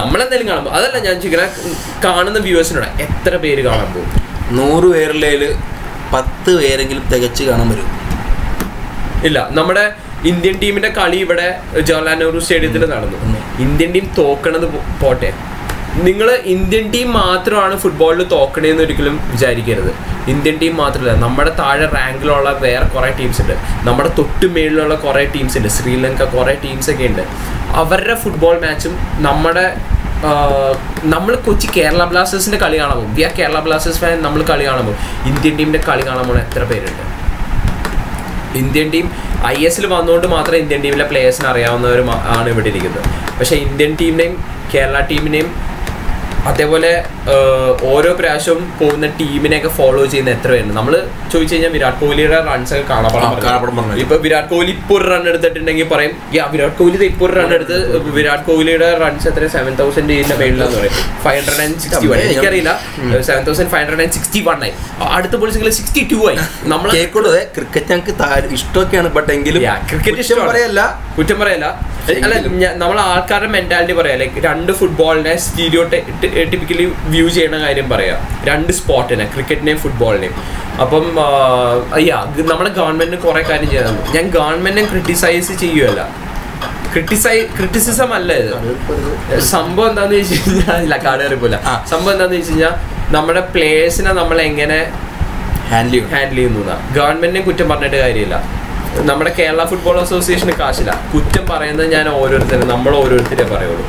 നമ്മളെന്തായാലും കാണുമ്പോൾ അതല്ല ഞാൻ ചോദിക്കണേ കാണുന്ന വ്യൂവേഴ്സിനോടെ എത്ര പേര് കാണാൻ പോകും 100 പേരിൽ 10 പേരെങ്കിലും തികച്ച് കാണാൻ വരും ഇല്ല നമ്മുടെ ഇന്ത്യൻ ടീമിന്റെ കളി ഇവിടെ ജവഹർലാൽ സ്റ്റേഡിയത്തിൽ നടന്നു ഇന്ത്യൻ ടീം തോക്കണത് പോട്ടെ നിങ്ങൾ ഇന്ത്യൻ ടീം മാത്രമാണ് ഫുട്ബോളിൽ തോക്കണേന്ന് ഒരിക്കലും വിചാരിക്കരുത് ഇന്ത്യൻ ടീം മാത്രമല്ല നമ്മുടെ താഴെ റാങ്കിലുള്ള വേറെ കുറേ ടീംസ് ഉണ്ട് നമ്മുടെ തൊട്ടുമേളിലുള്ള കുറേ ടീംസ് ഉണ്ട് ശ്രീലങ്ക കുറേ ടീംസൊക്കെ ഉണ്ട് അവരുടെ ഫുട്ബോൾ മാച്ചും നമ്മുടെ നമ്മൾ കൊച്ചി കേരള ബ്ലാസ്റ്റേഴ്സിൻ്റെ കളി കാണാൻ പോകും we are Kerala Blasters fan നമ്മൾ കളി കാണാൻ പോകും ഇന്ത്യൻ ടീമിൻ്റെ കളി കാണാൻ പോകുന്ന എത്ര പേരുണ്ട് ഇന്ത്യൻ ടീം ISL വന്നുകൊണ്ട് മാത്രം ഇന്ത്യൻ ടീമിലെ പ്ലേയേഴ്സിന് അറിയാവുന്നവർ ആണ് ഇവിടെ ഇരിക്കുന്നത് പക്ഷേ ഇന്ത്യൻ ടീമിനെയും കേരള ടീമിനെയും അതേപോലെ ഓരോ പ്രാവശ്യവും പോകുന്ന ടീമിനെയൊക്കെ ഫോളോ ചെയ്യുന്ന എത്ര പേരുണ്ട് നമ്മൾ ചോദിച്ചു കഴിഞ്ഞാൽ വിരാട് കോഹ്ലിയുടെ റൺസൊക്കെ കാണപ്പെടാം ഇപ്പൊ വിരാട് കോഹ്ലി ഇപ്പോൾ ഒരു റൺ എടുത്തിട്ടുണ്ടെങ്കിൽ പറയും വിരാട് കോഹ്ലി ഇപ്പോൾ ഒരു റൺ എടുത്ത് വിരാട് കോഹ്ലിയുടെ റൺസ് എത്ര 7,000 മേളിലാന്ന് പറയും 561 എനിക്കറിയില്ല 7,561 ആയി അടുത്ത പൊളിസിംഗിൽ 62 ആയി നമ്മൾ കേൾക്കുന്നത് ക്രിക്കറ്റ് ഞങ്ങൾക്ക് ഇഷ്ടമൊക്കെയാണ് ബട്ട് എങ്കിലും ക്രിക്കറ്റ് ഇഷ്ടം പറയല്ല കുറ്റം പറയല്ല അല്ല നമ്മൾ ആൾക്കാരുടെ മെന്റാലിറ്റി പറയാം ലൈക്ക് രണ്ട് ഫുട്ബോളിനെ സ്റ്റീരിയോ ടിപ്പിക്കലി വ്യൂ ചെയ്യണ കാര്യം പറയാം രണ്ട് സ്പോർട്ടിനെ ക്രിക്കറ്റിനെയും ഫുട്ബോളിനെയും അപ്പം നമ്മുടെ ഗവൺമെന്റിന് കുറെ കാര്യം ചെയ്യാൻ ഞാൻ ഗവൺമെന്റിനെ ക്രിട്ടിസൈസ് ചെയ്യുമല്ല ക്രിറ്റിസിസം അല്ല ഇത് സംഭവം എന്താന്ന് വെച്ച് കഴിഞ്ഞാൽ ഇല്ല കാടേറിപ്പോലെ സംഭവം എന്താന്ന് വെച്ച് കഴിഞ്ഞാൽ നമ്മുടെ പ്ലേയേഴ്സിനെ നമ്മൾ എങ്ങനെ ഹാൻഡിൽ ചെയ്യുന്നതാണ് ഗവൺമെന്റിനെ കുറ്റം പറഞ്ഞിട്ട് കാര്യമില്ല നമ്മുടെ കേരള ഫുട്ബോൾ അസോസിയേഷന് കാശില്ല കുറ്റം പറയുന്നത് ഞാൻ ഓരോരുത്തരും നമ്മൾ ഓരോരുത്തരെ പറയുള്ളൂ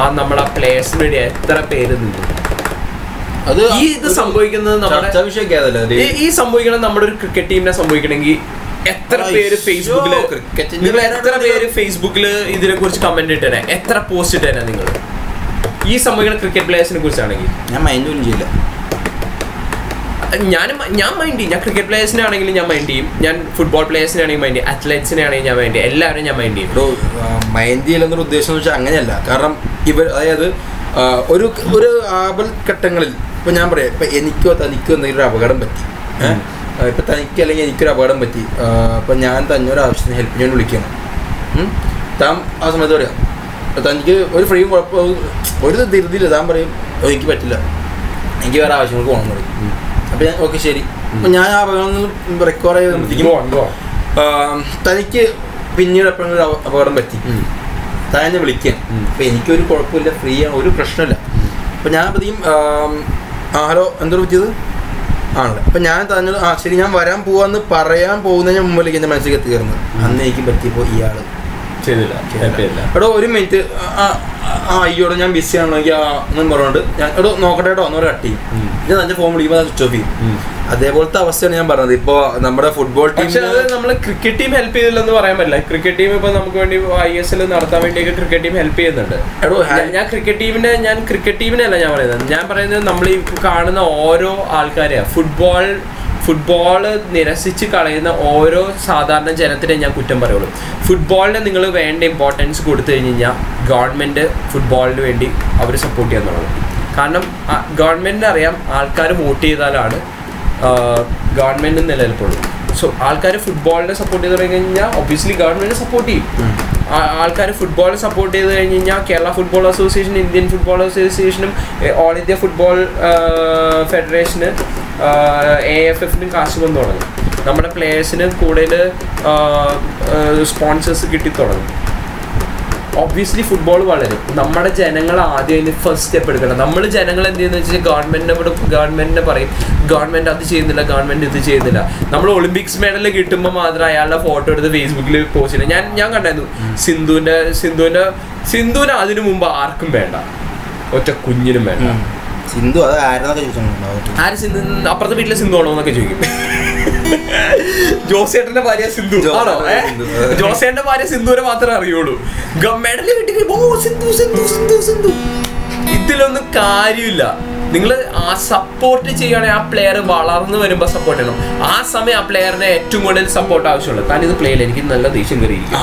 ആ നമ്മളാ പ്ലേയേഴ്സിന് വേണ്ടി എത്ര പേര് നിന്നു അത് ഈ ഇത് സംഭവിക്കുന്നത് നമ്മുടെ ഈ സംഭവിക്കണത് നമ്മുടെ ഒരു ക്രിക്കറ്റ് ടീമിനെ സംഭവിക്കണമെങ്കിൽ എത്ര പേര് ഫേസ്ബുക്കിൽ ഇതിനെ കുറിച്ച് കമന്റ് ഇട്ടേനെ എത്ര പോസ്റ്റ് ഇട്ടേനാ നിങ്ങൾ ഈ സംഭവിക്കുന്ന ക്രിക്കറ്റ് പ്ലേയേഴ്സിനെ കുറിച്ചാണെങ്കിൽ ഞാൻ മൈൻഡ് പോലും ചെയ്യില്ല ഞാൻ മൈൻഡ് ചെയ്യും ഞാൻ ക്രിക്കറ്റ് പ്ലേയേഴ്സിനെ ആണെങ്കിലും ഞാൻ മൈൻഡ് ചെയ്യും ഞാൻ ഫുട്ബോൾ പ്ലേയേഴ്സിനെ ആണെങ്കിൽ മൈൻഡ് ചെയ്യും അത്ലറ്റ്സിനെ ആണെങ്കിൽ ഞാൻ മൈൻഡ് ചെയ്യും എല്ലാവരും ഞാൻ മൈൻഡ് ചെയ്യും മൈൻഡ് ചെയ്യലെന്നൊരു ഉദ്ദേശം വെച്ചാൽ അങ്ങനെയല്ല കാരണം ഇവർ അതായത് ഒരു ഒരു ആപൽഘട്ടങ്ങളിൽ ഇപ്പം ഞാൻ പറയാം ഇപ്പം തനിക്കോ എന്തെങ്കിലും ഒരു അപകടം പറ്റി ഇപ്പം തനിക്ക് അല്ലെങ്കിൽ എനിക്കൊരു അപകടം പറ്റി ഇപ്പം ഞാൻ തന്നെ ഒരു ആവശ്യത്തിന് ഹെൽപ്പിന് വേണ്ടി വിളിക്കുകയാണ് താൻ ആ സമയത്ത് പറയാം തനിക്ക് ഒരു ഫ്രീയും കുഴപ്പവും ഒരു ധൃതിയില്ല താൻ പറയും എനിക്ക് പറ്റില്ല എനിക്ക് വേറെ ആവശ്യങ്ങൾക്ക് പോകണം പറയും അപ്പം ഞാൻ ഓക്കെ ശരി അപ്പം ഞാൻ ആ അപകടം റിക്കവർ ചെയ്ത് തനിക്ക് പിന്നീട് എപ്പോഴെങ്കിലും അപകടം പറ്റി താൻ എന്നെ വിളിക്കാൻ അപ്പം എനിക്കൊരു കുഴപ്പമില്ല ഫ്രീ ആണ് ഒരു പ്രശ്നമില്ല അപ്പം ഞാൻ അപ്പോഴത്തേക്കും ഹലോ എന്തോ പറ്റിയത് ആണല്ലോ അപ്പം ഞാൻ തന്നെ ശരി ഞാൻ വരാൻ പോവാന്ന് പറയാൻ പോകുന്നതിന് മുമ്പിലേക്ക് എൻ്റെ മനസ്സിലേക്ക് എത്തിക്കയറുന്നത് അന്ന് എനിക്ക് പറ്റിയപ്പോൾ ഇയാൾ എടോ ഒരു മിനിറ്റ് ആ അയ്യോടെ ഞാൻ ബിസി ആണെങ്കിൽ എന്നും പറഞ്ഞുകൊണ്ട് ഞാൻ എടോ നോക്കട്ടെ കേട്ടോ എന്നൊരു കട്ട് ചെയ്യും ഞാൻ തന്റെ ഫോൺ വിളിക്കുമ്പോൾ അത് സ്വിച്ച് ഓഫ് ചെയ്യും അതേപോലത്തെ അവസ്ഥയാണ് ഞാൻ പറഞ്ഞത് ഇപ്പോൾ നമ്മുടെ ഫുട്ബോൾ ടീം നമ്മള് ക്രിക്കറ്റ് ടീം ഹെൽപ്പ് ചെയ്തില്ലെന്ന് പറയാൻ പറ്റില്ല ക്രിക്കറ്റ് ടീം ഇപ്പൊ നമുക്ക് വേണ്ടി ISL നടത്താൻ വേണ്ടിയൊക്കെ ക്രിക്കറ്റ് ടീം ഹെൽപ്പ് ചെയ്യുന്നുണ്ട് എടോ ഞാൻ ക്രിക്കറ്റ് ടീമിനല്ല ഞാൻ പറയുന്നത് നമ്മൾ ഈ കാണുന്ന ഓരോ ആൾക്കാരെയാണ് ഫുട്ബോള് നിരസിച്ച് കളയുന്ന ഓരോ സാധാരണ ജനത്തിനെ ഞാൻ കുറ്റം പറയുള്ളൂ ഫുട്ബോളിന് നിങ്ങൾ വേണ്ട ഇമ്പോർട്ടൻസ് കൊടുത്തു കഴിഞ്ഞ് കഴിഞ്ഞാൽ ഗവൺമെൻറ് ഫുട്ബോളിന് വേണ്ടി അവർ സപ്പോർട്ട് ചെയ്യാൻ തുടങ്ങും കാരണം ഗവൺമെൻറ്റിന് അറിയാം ആൾക്കാർ വോട്ട് ചെയ്താലാണ് ഗവൺമെൻറ് നിലനിൽപ്പുള്ളൂ സോ ആൾക്കാർ ഫുട്ബോളിനെ സപ്പോർട്ട് ചെയ്ത് തുടങ്ങി കഴിഞ്ഞാൽ ഒബ്വിയസ്ലി ഗവൺമെൻറ് സപ്പോർട്ട് ചെയ്യും ആൾക്കാർ ഫുട്ബോളിനെ സപ്പോർട്ട് ചെയ്ത് കഴിഞ്ഞ് കഴിഞ്ഞാൽ Kerala football association Indian football അസോസിയേഷനും ഓൾ ഇന്ത്യ ഫുട്ബോൾ ഫെഡറേഷന് AFFനും കാശ് വന്നു തുടങ്ങും നമ്മുടെ പ്ലേയേഴ്സിന് കൂടുതൽ സ്പോൺസേഴ്സ് കിട്ടിത്തുടങ്ങും ഒബ്വിയസ്ലി ഫുട്ബോൾ വളരും നമ്മുടെ ജനങ്ങൾ ആദ്യം അതിന് ഫസ്റ്റ് സ്റ്റെപ്പ് എടുക്കണം നമ്മൾ ജനങ്ങൾ എന്ത് ചെയ്യുന്നത് വെച്ചാൽ ഗവൺമെൻറ്റിനെ പറയും ഗവൺമെൻറ് അത് ചെയ്യുന്നില്ല ഗവൺമെൻറ് ഇത് ചെയ്യുന്നില്ല നമ്മൾ ഒളിമ്പിക്സ് മെഡൽ കിട്ടുമ്പോൾ മാത്രം അയാളുടെ ഫോട്ടോ എടുത്ത് ഫേസ്ബുക്കിൽ പോസ്റ്റ് ചെയ്യണം ഞാൻ കണ്ടായിരുന്നു സിന്ധുവിനെ അതിനു മുമ്പ് ആർക്കും വേണ്ട ഒറ്റ കുഞ്ഞിനും വേണ്ട സിന്ധു അത് ആരെന്നൊക്കെ ചോദിച്ചു ആര് സിന്ധു അപ്പുറത്തെ വീട്ടിലെ സിന്ധു ആണോ എന്നൊക്കെ ചോദിക്കും ജോസേട്ടന്റെ ഭാര്യ സിന്ധു ആണോ? ജോസേട്ടന്റെ ഭാര്യ സിന്ധുവിനെ മാത്രമേ അറിയുള്ളൂ. മെഡല് കിട്ടി ഇതിലൊന്നും കാര്യമില്ല. നിങ്ങൾ ആ സപ്പോർട്ട് ചെയ്യുകയാണെങ്കിൽ ആ പ്ലെയർ വളർന്നു വരുമ്പോൾ സപ്പോർട്ട് ചെയ്യണം. ആ സമയം ആ പ്ലെയറിനെ ഏറ്റവും കൂടുതൽ സപ്പോർട്ട് ആവശ്യമുള്ളൂ. താൻ ഇത് പ്ലെയിൽ എനിക്ക് നല്ല ദേഷ്യം കയറിയിരിക്കും.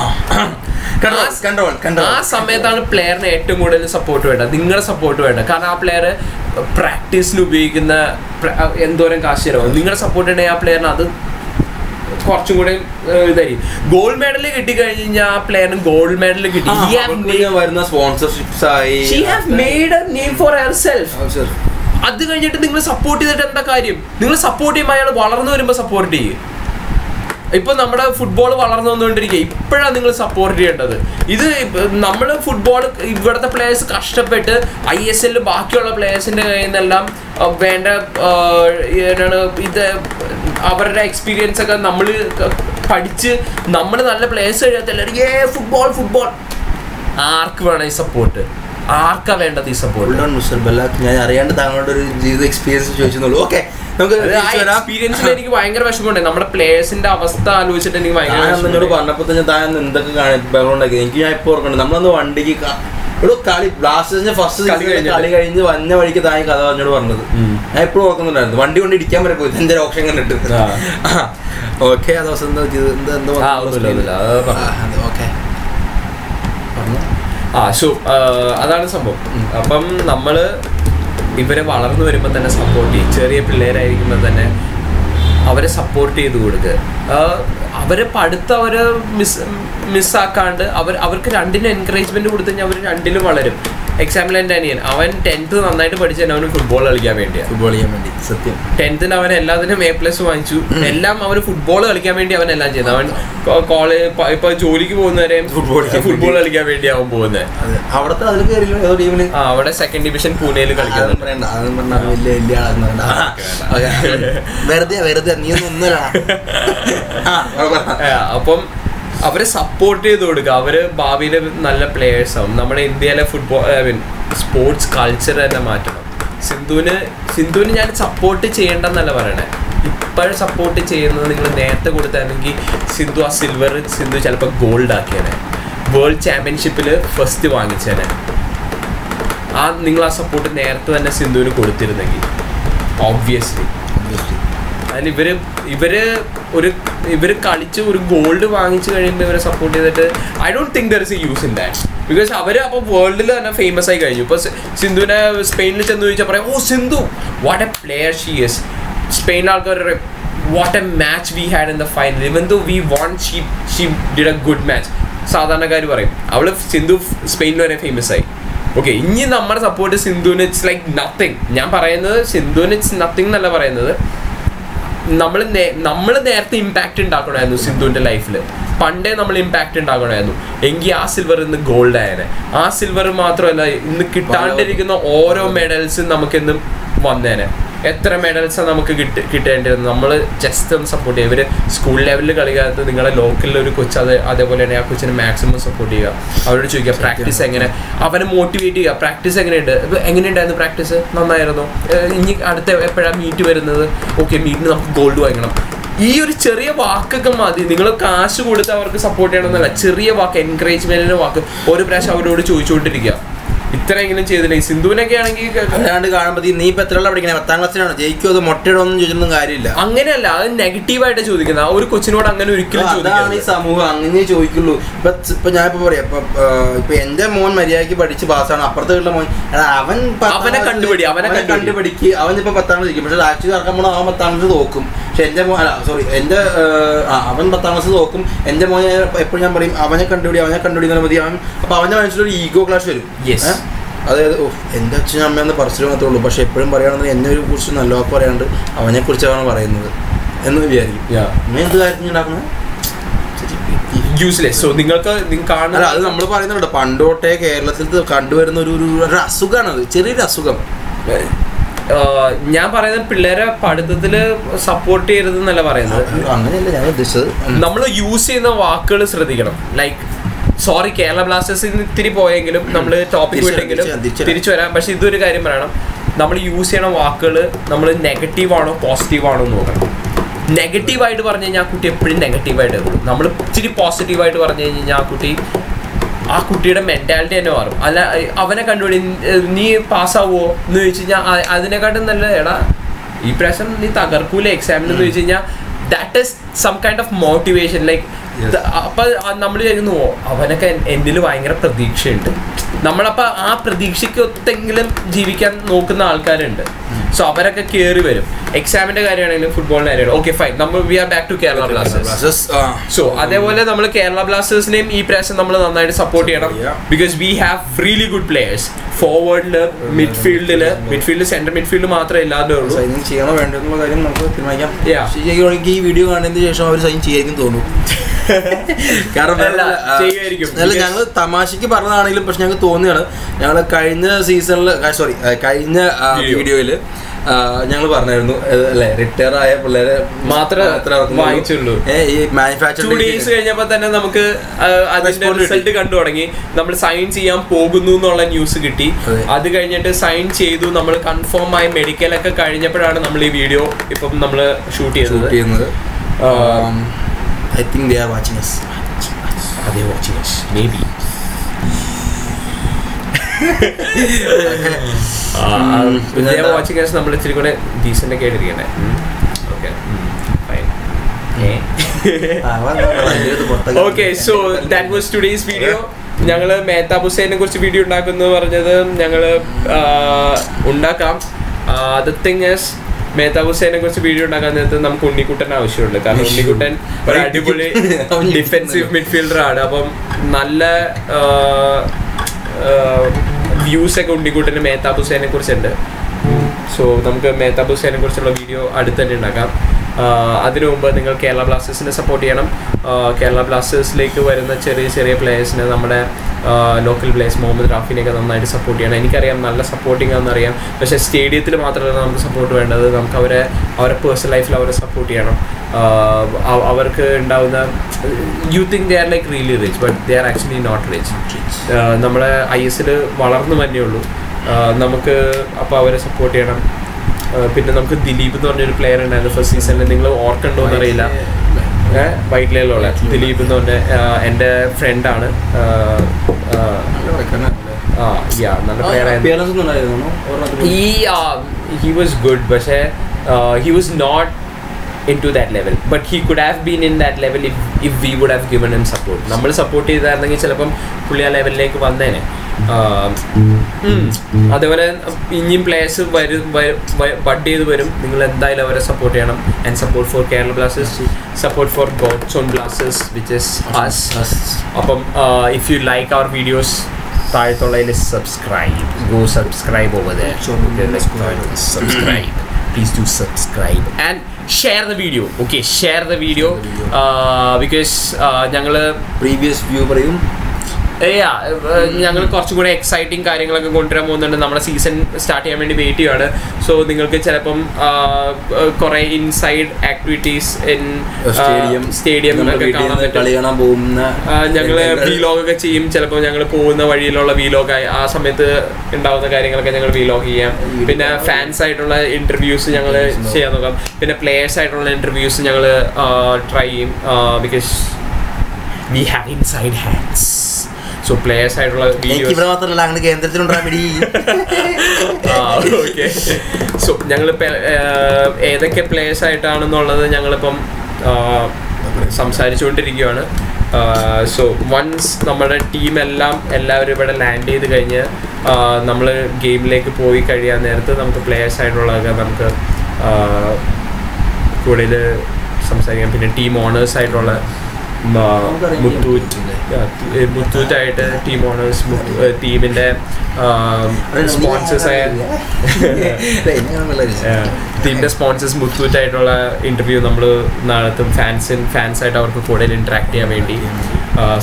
ആ സമയത്താണ് പ്ലെയറിന് ഏറ്റവും കൂടുതൽ സപ്പോർട്ട് വേണ്ടത്, നിങ്ങളുടെ സപ്പോർട്ട് വേണ്ട. കാരണം ആ പ്ലെയർ പ്രാക്ടീസിന് ഉപയോഗിക്കുന്ന എന്തോരം കാശ് തരാവും. നിങ്ങളുടെ സപ്പോർട്ട് ഉണ്ടെങ്കിൽ ആ പ്ലെയറിന് അത് കുറച്ചും കൂടെ ഇതായിരിക്കും. ഗോൾഡ് മെഡൽ കിട്ടിക്കഴിഞ്ഞ് കഴിഞ്ഞാൽ ആ പ്ലെയറിന് ഗോൾഡ് മെഡൽ കിട്ടി വരുന്ന സ്പോൺസർഷിപ്സ് ആയി അത് കഴിഞ്ഞിട്ട് നിങ്ങൾ സപ്പോർട്ട് ചെയ്തിട്ട് എന്താ കാര്യം? നിങ്ങൾ സപ്പോർട്ട് ചെയ്യുമ്പോൾ അയാൾ വളർന്നു വരുമ്പോൾ സപ്പോർട്ട് ചെയ്യും. ഇപ്പൊ നമ്മുടെ ഫുട്ബോൾ വളർന്നു വന്നുകൊണ്ടിരിക്കുക, ഇപ്പോഴാണ് നിങ്ങൾ സപ്പോർട്ട് ചെയ്യേണ്ടത്. ഇത് നമ്മൾ ഫുട്ബോൾ ഇവിടുത്തെ പ്ലേയേഴ്സ് കഷ്ടപ്പെട്ട് ISL ബാക്കിയുള്ള പ്ലേയേഴ്സിന്റെ കയ്യിൽ നിന്നെല്ലാം വേണ്ട ഇത് അവരുടെ എക്സ്പീരിയൻസ് ഒക്കെ നമ്മൾ പഠിച്ച് നമ്മൾ നല്ല പ്ലേയേഴ്സ് കഴിയാത്തല്ല ഏ ഫുട്ബോൾ ഫുട്ബോൾ ആർക്ക് വേണം ഈ സപ്പോർട്ട്? ആർക്കാ വേണ്ടത് ഈ സപ്പോർട്ട്? ഞാൻ അറിയാണ്ട് താങ്കളുടെ ഒരു ജീവിത എക്സ്പീരിയൻസ് ചോദിച്ചെന്നുള്ളൂ. ഓക്കെ, എക്സ്പീരിയൻസിൽ എനിക്ക് ഭയങ്കര വിഷമമുണ്ട്. നമ്മുടെ പ്ലേയേഴ്സിന്റെ അവസ്ഥ ആലോചിച്ചിട്ട് എനിക്ക് ഭയങ്കര പറഞ്ഞപ്പോൾ തന്നെ താൻ എന്തൊക്കെ ബാക്ക്ഗ്രൗണ്ട് എനിക്ക് ഞാൻ ഇപ്പോൾ ഓർക്കുന്നുണ്ട്. നമ്മളൊന്ന് വണ്ടിക്ക് ഇവിടെ കളി ബ്ലാസ്റ്റേഴ്സിന്റെ ഫസ്റ്റ് കളി കഴിഞ്ഞ് വന്ന വഴിക്ക് താൻ കഥ പറഞ്ഞോട് പറഞ്ഞത് ഞാൻ എപ്പോഴും ഓർക്കുന്നുണ്ടായിരുന്നു. വണ്ടി കൊണ്ട് ഇടിക്കാൻ വരെ പോയി എന്റെ ഓപ്ഷൻ കണ്ടിട്ട്. ഓക്കെ, ആ ദിവസം അതാണ് സംഭവം. അപ്പം നമ്മള് ഇവരെ വളർന്നു വരുമ്പോൾ തന്നെ സപ്പോർട്ട് ചെയ്യും. ചെറിയ പിള്ളേരായിരിക്കുമ്പോൾ തന്നെ അവരെ സപ്പോർട്ട് ചെയ്ത് കൊടുക്കുക. അവരെ പഠിത്തം അവരെ മിസ്സാക്കാണ്ട് അവർക്ക് രണ്ടിനും എൻകറേജ്മെൻറ്റ് കൊടുത്തു കഴിഞ്ഞാൽ അവർ രണ്ടിലും വളരും. എക്സാമ്പിൾ എൻ്റെ അനിയൻ, അവൻ 10th നന്നായിട്ട് പഠിച്ചു തന്നെ അവന് ഫുട്ബോൾ കളിക്കാൻ വേണ്ടിയാണ്. ഫുട്ബോൾ കളിക്കാൻ വേണ്ടി സത്യം 10th അവൻ എല്ലാത്തിനും A+ വാങ്ങിച്ചു. എല്ലാം അവർ ഫുട്ബോൾ കളിക്കാൻ വേണ്ടി അവൻ എല്ലാം ചെയ്തു. അവൻ കോളേജ് ഇപ്പൊ ജോലിക്ക് പോകുന്നവരെയും ഫുട്ബോൾ കളിക്കാൻ വേണ്ടി അവൻ പോകുന്നത്. അവിടുത്തെ അതിൽ കയറി അവിടെ സെക്കൻഡ് ഡിവിഷൻ പൂനെയിൽ കളിക്കാൻ അപ്പം അവരെ സപ്പോർട്ട് ചെയ്ത് കൊടുക്കുക. അവര് ഭാവിയിൽ നല്ല പ്ലെയേഴ്സ് ആവും. നമ്മുടെ ഇന്ത്യയിലെ ഫുട്ബോൾ സ്പോർട്സ് കൾച്ചർ തന്നെ മാറ്റണം. സിന്ധുവിന് ഞാൻ സപ്പോർട്ട് ചെയ്യേണ്ടെന്നല്ല പറയണേ. ഇപ്പോഴും സപ്പോർട്ട് ചെയ്യുന്നത് നിങ്ങൾ നേരത്തെ കൊടുത്താണെങ്കിൽ സിന്ധു ആ സിൽവർ സിന്ധു ചിലപ്പോൾ ഗോൾഡ് ആക്കിയേനെ, വേൾഡ് ചാമ്പ്യൻഷിപ്പിൽ ഫസ്റ്റ് വാങ്ങിച്ചേനെ. ആ നിങ്ങൾ ആ സപ്പോർട്ട് നേരത്തെ തന്നെ സിന്ധുവിന് കൊടുത്തിരുന്നെങ്കിൽ ഒബ്വിയസ്ലി അതിൽ ഇവര് കളിച്ച് ഒരു ഗോൾഡ് വാങ്ങിച്ചു കഴിയുമ്പോൾ ഇവരെ സപ്പോർട്ട് ചെയ്തിട്ട് I don't think there is a use in that. Because അവര് അപ്പോൾ വേൾഡിൽ തന്നെ ഫേമസ് ആയി കഴിഞ്ഞു. ഇപ്പോൾ സിന്ധുവിനെ സ്പെയിനിൽ ചെന്ന് ചോദിച്ചാൽ പറയാം, oh Sindhu what a player she is. Spain ആൾക്കാർ what a match we had in the final, even though we won she did a good match. സാധാരണക്കാർ പറയും അവള് സിന്ധു സ്പെയിനിൽ വരെ ഫേമസ് ആയി. ഓക്കെ, ഇനി നമ്മുടെ സപ്പോർട്ട് സിന്ധുവിന് ഇറ്റ്സ് ലൈക്ക് നത്തിങ്. ഞാൻ പറയുന്നത് സിന്ധുവിന് ഇറ്റ്സ് നത്തിങ് എന്നല്ല പറയുന്നത്. നമ്മൾ നേരത്തെ ഇമ്പാക്റ്റ് ഉണ്ടാക്കണമായിരുന്നു സിന്ധുവിൻ്റെ ലൈഫിൽ. പണ്ടേ നമ്മൾ ഇമ്പാക്റ്റ് ഉണ്ടാക്കണമായിരുന്നു എങ്കിൽ ആ സിൽവർ ഇന്ന് ഗോൾഡ് ആയനെ. ആ സിൽവർ മാത്രമല്ല, ഇന്ന് കിട്ടാണ്ടിരിക്കുന്ന ഓരോ മെഡൽസും നമുക്കിന്ന് വന്നേനെ. എത്ര മെഡൽസാണ് നമുക്ക് കിട്ടേണ്ടിരുന്നത്? നമ്മൾ ജസ്റ്റ് ഒന്ന് സപ്പോർട്ട് ചെയ്യുക. ഇവർ സ്കൂൾ ലെവലിൽ കളിക്കാത്ത നിങ്ങളുടെ ലോക്കലിലൊരു കൊച്ച് അതേപോലെ തന്നെ ആ കൊച്ചിനെ മാക്സിമം സപ്പോർട്ട് ചെയ്യുക. അവരോട് ചോദിക്കുക പ്രാക്ടീസ് എങ്ങനെ, അവനെ മോട്ടിവേറ്റ് ചെയ്യുക. പ്രാക്ടീസ് എങ്ങനെയുണ്ട്, എങ്ങനെയുണ്ടായിരുന്നു പ്രാക്ടീസ്, നന്നായിരുന്നു, ഇനി അടുത്ത എപ്പോഴാണ് മീറ്റ് വരുന്നത്, ഓക്കെ മീറ്റിന് നമുക്ക് ഗോൾഡ് വാങ്ങണം. ഈ ഒരു ചെറിയ വാക്കൊക്കെ മതി. നിങ്ങൾ കാശ് കൊടുത്ത് അവർക്ക് സപ്പോർട്ട് ചെയ്യണമെന്നല്ല, ചെറിയ വാക്ക്, എൻകറേജ്മെൻറ്റിൻ്റെ വാക്ക് ഒരു പ്രാവശ്യം അവരോട് ചോദിച്ചുകൊണ്ടിരിക്കുക. ഇത്രയെങ്കിലും ചെയ്തില്ല. ഈ സിന്ധുവിനൊക്കെ ആണെങ്കിൽ അല്ലാണ്ട് കാണുമ്പോൾ നീ ഇപ്പം എത്ര പഠിക്കണേ, 10th ക്ലാസ്സിലാണോ ജയിക്കുമോ അത് മൊട്ടയിടോന്നും ചോദിച്ചൊന്നും കാര്യമില്ല. അങ്ങനെയല്ല, അത് നെഗറ്റീവായിട്ട് ചോദിക്കുന്നത്. ആ ഒരു കൊച്ചിനോട് അങ്ങനെ ഒരിക്കലും ചോദിക്കാണ് ഈ സമൂഹം. അങ്ങനെ ചോദിക്കുള്ളൂ. ഇപ്പം ഞാനിപ്പോൾ പറയാം, ഇപ്പം എൻ്റെ മോൻ മര്യാദയ്ക്ക് പഠിച്ച് പാസ്സാണ്. അപ്പുറത്തെ വീട്ടിലെ മോൻ അവനെ കണ്ടുപിടിക്കുക. അവനിപ്പോൾ 10th ക്ലാസ് ജയിക്കും. പക്ഷേ ആക്ച്വലി നടക്കാൻ പോകണം, അവൻ 10th ക്ലാസ് തോക്കും. പക്ഷെ എൻ്റെ മോൻ അവൻ 10th ക്ലാസ് തോക്കും. എൻ്റെ മോൻ എപ്പോഴും ഞാൻ പറയും അവനെ കണ്ടുപിടിക്കാൻ മതി. അപ്പോൾ അവൻ്റെ മനസ്സിലൊരു ഈഗോ ക്ലാഷ് വരും. അതായത് എൻ്റെ അച്ഛനും അമ്മയെന്ന് പറച്ചിൽ മാത്രമേ ഉള്ളൂ, പക്ഷെ എപ്പോഴും പറയുകയാണെന്ന് എന്നെ ഒരു കുറിച്ച് നല്ല വാക്ക് പറയാണ്ട് അവനെ കുറിച്ചാണ് പറയുന്നത് എന്ന് വിചാരിക്കും. അമ്മ എന്ത് കാര്യത്തിന് ഉണ്ടാക്കുന്നത് യൂസ്ലെസ്. സോ നിങ്ങൾക്ക് കാണാൻ അത് നമ്മൾ പറയുന്നുണ്ട് പണ്ടോട്ടേ കേരളത്തിൽ കണ്ടുവരുന്ന ഒരു അസുഖമാണത്, ചെറിയൊരു അസുഖം. ഞാൻ പറയുന്നത് പിള്ളേരെ പഠിത്തത്തില് സപ്പോർട്ട് ചെയ്യരുത് എന്നല്ല പറയുന്നത്, അങ്ങനെയല്ല ഞാൻ ഉദ്ദേശിച്ചത്. നമ്മൾ യൂസ് ചെയ്യുന്ന വാക്കുകൾ ശ്രദ്ധിക്കണം. ലൈക്ക് സോറി, കേരള ബ്ലാസ്റ്റേഴ്സിന് ഇത്തിരി പോയെങ്കിലും നമ്മൾ ടോപ്പിക്ക് വിട്ടെങ്കിലും തിരിച്ചു വരാം. പക്ഷെ ഇതൊരു കാര്യം പറയണം, നമ്മൾ യൂസ് ചെയ്യണ വാക്കുകൾ നമ്മൾ നെഗറ്റീവാണോ പോസിറ്റീവാണോ എന്ന് നോക്കണം. negative ആയിട്ട് പറഞ്ഞു കഴിഞ്ഞാൽ ആ കുട്ടി എപ്പോഴും നെഗറ്റീവായിട്ട് വരും. നമ്മൾ ഇച്ചിരി പോസിറ്റീവായിട്ട് പറഞ്ഞു കഴിഞ്ഞാൽ ആ കുട്ടിയുടെ മെൻറ്റാലിറ്റി തന്നെ മാറും. അല്ല അവനെ കണ്ടുപിടി നീ പാസ്സാവുമോ എന്ന് ചോദിച്ചു കഴിഞ്ഞാൽ അതിനെക്കാട്ടും നല്ല എടാ ഈ പ്രാവശ്യം നീ തകർക്കൂലെ എക്സാമിന് എന്ന് ചോദിച്ചു കഴിഞ്ഞാൽ that is some kind of motivation like അപ്പോൾ നമ്മൾ ചെയ്യുന്നു അവനൊക്കെ എന്നിൽ ഭയങ്കര പ്രതീക്ഷയുണ്ട്. നമ്മളപ്പോൾ ആ പ്രതീക്ഷയ്ക്ക് ഒത്തെങ്കിലും ജീവിക്കാൻ നോക്കുന്ന ആൾക്കാരുണ്ട്. സോ അവരൊക്കെ കയറി വരും. എക്സാമിൻ്റെ കാര്യമാണെങ്കിലും ഫുട്ബോളിൻ്റെ കാര്യമാണ് ഓക്കെ ഫൈൻ നമ്മൾ we are back to Kerala Blasters. So അതേപോലെ നമ്മൾ കേരള ബ്ലാസ്റ്റേഴ്സിനെയും ഈ പ്രാവശ്യം നമ്മൾ നന്നായിട്ട് സപ്പോർട്ട് ചെയ്യണം because we have really good players. ഫോർവേഡിൽ മിഡ്ഫീൽഡിൽ സെൻട്രൽ മിഡ്ഫീൽഡ് മാത്രമേ ഇല്ലാതെ ഉള്ളൂ. സൈൻ ചെയ്യണോ വേണ്ടെന്നുള്ള കാര്യം നമുക്ക് തീരുമാനിക്കാം. ശരിയാണെങ്കിൽ ഈ വീഡിയോ കാണുന്നതിന് ശേഷം അവർ സൈൻ ചെയ്യായിരിക്കും തോന്നും. കാരണം ഞങ്ങൾ തമാശക്ക് പറഞ്ഞതാണെങ്കിലും പക്ഷെ ഞങ്ങൾക്ക് തോന്നിയാണ് ഞങ്ങൾ കഴിഞ്ഞ സീസണിൽ സോറി കഴിഞ്ഞ വീഡിയോയിൽ ഞങ്ങൾ പറഞ്ഞായിരുന്നു അല്ലെ റിട്ടയർ ആയ പിള്ളേരെ മാത്രമേ വാങ്ങിച്ചുള്ളൂ. ഈ മാനുഫാക്ചറിംഗ് കഴിഞ്ഞപ്പോൾ തന്നെ നമുക്ക് അതിന്റെ റിസൾട്ട് കണ്ടു തുടങ്ങി. നമ്മൾ സൈൻ ചെയ്യാൻ പോകുന്നു എന്നുള്ള ന്യൂസ് കിട്ടി. അത് കഴിഞ്ഞിട്ട് സൈൻ ചെയ്തു. നമ്മൾ കൺഫേം ആയി മെഡിക്കലൊക്കെ കഴിഞ്ഞപ്പോഴാണ് നമ്മൾ ഈ വീഡിയോ ഇപ്പം നമ്മൾ ഷൂട്ട് ചെയ്യുന്നത്. I think they are watching us. Are they watching us? Maybe. They are watching us. Nammal ithiri kone decent akke edirikkane. Okay. Fine. Okay, so that was today's video. ഞങ്ങൾ മേത്താ ബുസേനെ കുറിച്ച് video ഉണ്ടാക്കുന്നു പറഞ്ഞത് ഞങ്ങൾ ഉണ്ടാക്കാം. The thing is Mehta ബുസേനെ കുറിച്ച് video ഉണ്ടാക്കാൻ നേരത്തെ നമുക്ക് ഉണ്ണിക്കുട്ടൻ ആവശ്യമുണ്ട്. കാരണം ഉണ്ണിക്കുട്ടൻ ഒരു അടിപൊളി ഡിഫെൻസീവ് മിഡ്ഫീൽഡറാണ്. അപ്പം നല്ല വ്യൂസ് ഒക്കെ ഉണ്ണിക്കുട്ടന് മേത്താ ബുസേനെ കുറിച്ചുണ്ട്. സോ നമുക്ക് മേത്താ ബുസേനെ കുറിച്ചുള്ള വീഡിയോ അടുത്തന്നെ ഉണ്ടാക്കാം. അതിനു മുമ്പ് നിങ്ങൾ കേരള ബ്ലാസ്റ്റേഴ്സിനെ സപ്പോർട്ട് ചെയ്യണം. കേരള ബ്ലാസ്റ്റേഴ്സിലേക്ക് വരുന്ന ചെറിയ ചെറിയ പ്ലേയേഴ്സിനെ നമ്മുടെ ലോക്കൽ പ്ലേയേഴ്സ് മുഹമ്മദ് റാഫിനെയൊക്കെ നന്നായിട്ട് സപ്പോർട്ട് ചെയ്യണം. എനിക്കറിയാം നല്ല സപ്പോർട്ടിംഗ് ആണെന്നറിയാം. പക്ഷേ സ്റ്റേഡിയത്തിൽ മാത്രമല്ല നമുക്ക് സപ്പോർട്ട് വേണ്ടത്. നമുക്ക് അവരെ പേഴ്സണൽ ലൈഫിൽ അവരെ സപ്പോർട്ട് ചെയ്യണം. അവർക്ക് ഉണ്ടാവുന്ന you think they are like really rich but they are actually not rich. നമ്മുടെ ISL വളർന്നു തന്നെ ഉള്ളൂ. നമുക്ക് അപ്പോൾ അവരെ സപ്പോർട്ട് ചെയ്യണം. പിന്നെ നമുക്ക് ദിലീപ് എന്ന് പറഞ്ഞൊരു പ്ലെയർ ഉണ്ടായിരുന്നു ഫസ്റ്റ് സീസണിൽ. നിങ്ങൾ ഓർക്കണ്ടോ എന്നറിയില്ല. വൈറ്റ്ലയിലുള്ള ദിലീപ് എന്ന് പറഞ്ഞ എൻ്റെ ഫ്രണ്ടാണ്. നല്ല പ്ലെയർ ആയിരുന്നു. ഹി വാസ് ഗുഡ് പക്ഷേ he was not into that level but he could have been in that level if we would have given him support. നമ്മൾ സപ്പോർട്ട് ചെയ്തായിരുന്നെങ്കിൽ ചിലപ്പം പുള്ളി ആ ലെവലിലേക്ക് വന്നേനെ. അതേപോലെ ഇനിയും പ്ലേയേഴ്സ് ബഡ് ചെയ്ത് വരും. നിങ്ങൾ എന്തായാലും അവരെ സപ്പോർട്ട് ചെയ്യണം. And support for Kerala Blasters, support for God's own Blasters which is us. അപ്പം if you like our videos താഴത്തുള്ളതിൽ subscribe, go subscribe over there. Subscribe, please do subscribe and share the video. Okay, share the video, because ഞങ്ങള് previous view പറയും. ഞങ്ങൾ കുറച്ചും കൂടെ exciting കാര്യങ്ങളൊക്കെ കൊണ്ടുവരാൻ പോകുന്നുണ്ട്. നമ്മുടെ സീസൺ സ്റ്റാർട്ട് ചെയ്യാൻ വേണ്ടി വെയിറ്റ് ചെയ്യുകയാണ്. സോ നിങ്ങൾക്ക് ചിലപ്പം കുറേ ഇൻസൈഡ് ആക്ടിവിറ്റീസ് ഇൻ സ്റ്റേഡിയമിലൊക്കെ കാണാൻ പറ്റും. ഞങ്ങൾ വീലോഗൊക്കെ ചെയ്യും. ചിലപ്പോൾ ഞങ്ങൾ പോകുന്ന വഴിയിലുള്ള വീലോഗായി ആ സമയത്ത് ഉണ്ടാവുന്ന കാര്യങ്ങളൊക്കെ ഞങ്ങൾ വീലോഗ് ചെയ്യാം. പിന്നെ ഫാൻസ് ആയിട്ടുള്ള ഇൻ്റർവ്യൂസ് ഞങ്ങൾ ചെയ്യാൻ നോക്കാം. പിന്നെ പ്ലേയേഴ്സ് ആയിട്ടുള്ള ഇൻ്റർവ്യൂസ് ഞങ്ങൾ ട്രൈ ചെയ്യും. Because we have inside hands. So players ആയിട്ടുള്ള വീഡിയോസ് ഇവിടെ മാത്രമല്ല അങ്ങ് കേന്ദ്രത്തിലുണ്ടാവിടി. ഓക്കെ, സോ ഞങ്ങൾ ഏതൊക്കെ പ്ലേയേഴ്സ് ആയിട്ടാണെന്നുള്ളത് ഞങ്ങളിപ്പം സംസാരിച്ചുകൊണ്ടിരിക്കുകയാണ്. സോ വൺസ് നമ്മുടെ ടീം എല്ലാവരും ഇവിടെ ലാൻഡ് ചെയ്ത് കഴിഞ്ഞ് നമ്മൾ ഗെയിമിലേക്ക് പോയി കഴിയാൻ നേരത്ത് നമുക്ക് പ്ലേയേഴ്സ് ആയിട്ടുള്ളതൊക്കെ നമുക്ക് കൂടുതൽ സംസാരിക്കാം. പിന്നെ ടീം ഓണേഴ്സ് ആയിട്ടുള്ള മുത്തൂറ്റായിട്ട് ടീം ഓണേഴ്സ്, ടീമിൻ്റെ സ്പോൺസേഴ്സായ ടീമിൻ്റെ സ്പോൺസേഴ്സ് മുത്തൂറ്റായിട്ടുള്ള ഇൻ്റർവ്യൂ നമ്മൾ നടത്തും. ഫാൻസായിട്ട് അവർക്ക് കൂടുതൽ ഇൻട്രാക്ട് ചെയ്യാൻ വേണ്ടി.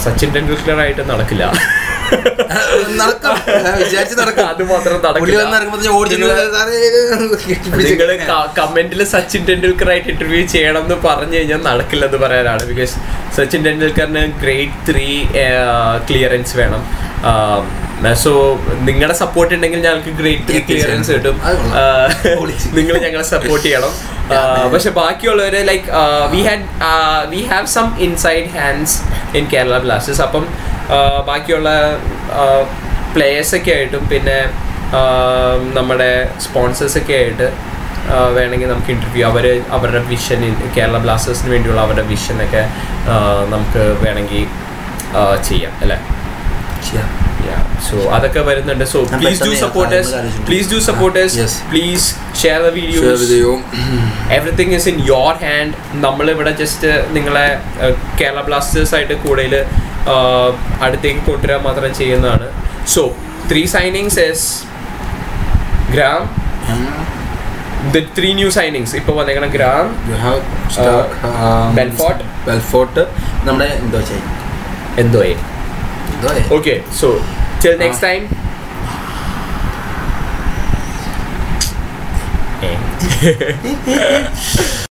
സച്ചിൻ ടെണ്ടുൽക്കറായിട്ട് നടക്കില്ല, അത് മാത്രം നിങ്ങൾ കമന്റിൽ സച്ചിൻ ടെണ്ടുൽക്കർ ആയിട്ട് ഇന്റർവ്യൂ ചെയ്യണം എന്ന് പറഞ്ഞു കഴിഞ്ഞാൽ നടക്കില്ലെന്ന് പറയാനാണ്. ബിക്കോസ് സച്ചിൻ ടെണ്ടുൽക്കറിന് ഗ്രേഡ് 3 ക്ലിയറൻസ് വേണം. So, നിങ്ങളുടെ സപ്പോർട്ട് ഉണ്ടെങ്കിൽ ഞങ്ങൾക്ക് ഗ്രേറ്റ് 3 ക്ലിയറൻസ് കിട്ടും. നിങ്ങൾ ഞങ്ങളെ സപ്പോർട്ട് ചെയ്യണം. പക്ഷെ ബാക്കിയുള്ളവരെ like we have some inside hands in Kerala Blasters. അപ്പം ബാക്കിയുള്ള പ്ലേയേഴ്സ് ഒക്കെ ആയിട്ടും പിന്നെ നമ്മുടെ സ്പോൺസേഴ്സ് ഒക്കെ ആയിട്ട് വേണമെങ്കിൽ നമുക്ക് ഇൻ്റർവ്യൂ അവരുടെ വിഷൻ കേരള ബ്ലാസ്റ്റേഴ്സിന് വേണ്ടിയുള്ള അവരുടെ വിഷനൊക്കെ നമുക്ക് വേണമെങ്കിൽ ചെയ്യാം അല്ലേ. So that's why so please do support us, please share the videos, everything is in your hand. നമ്മൾ ഇവിടെ ജസ്റ്റ് നിങ്ങളെ കേരള ബ്ലാസ്റ്റേഴ്സ് ആയിട്ട് കൂടുതൽ അടുത്തേക്ക് കൊണ്ടുവരാൻ മാത്രം ചെയ്യുന്നതാണ്. So 3 signings is Graham, the 3 new signings ഇപ്പോൾ വന്നേക്കണം. Graham, Belfort, നമ്മുടെ Ndoye. Okay, so till next time.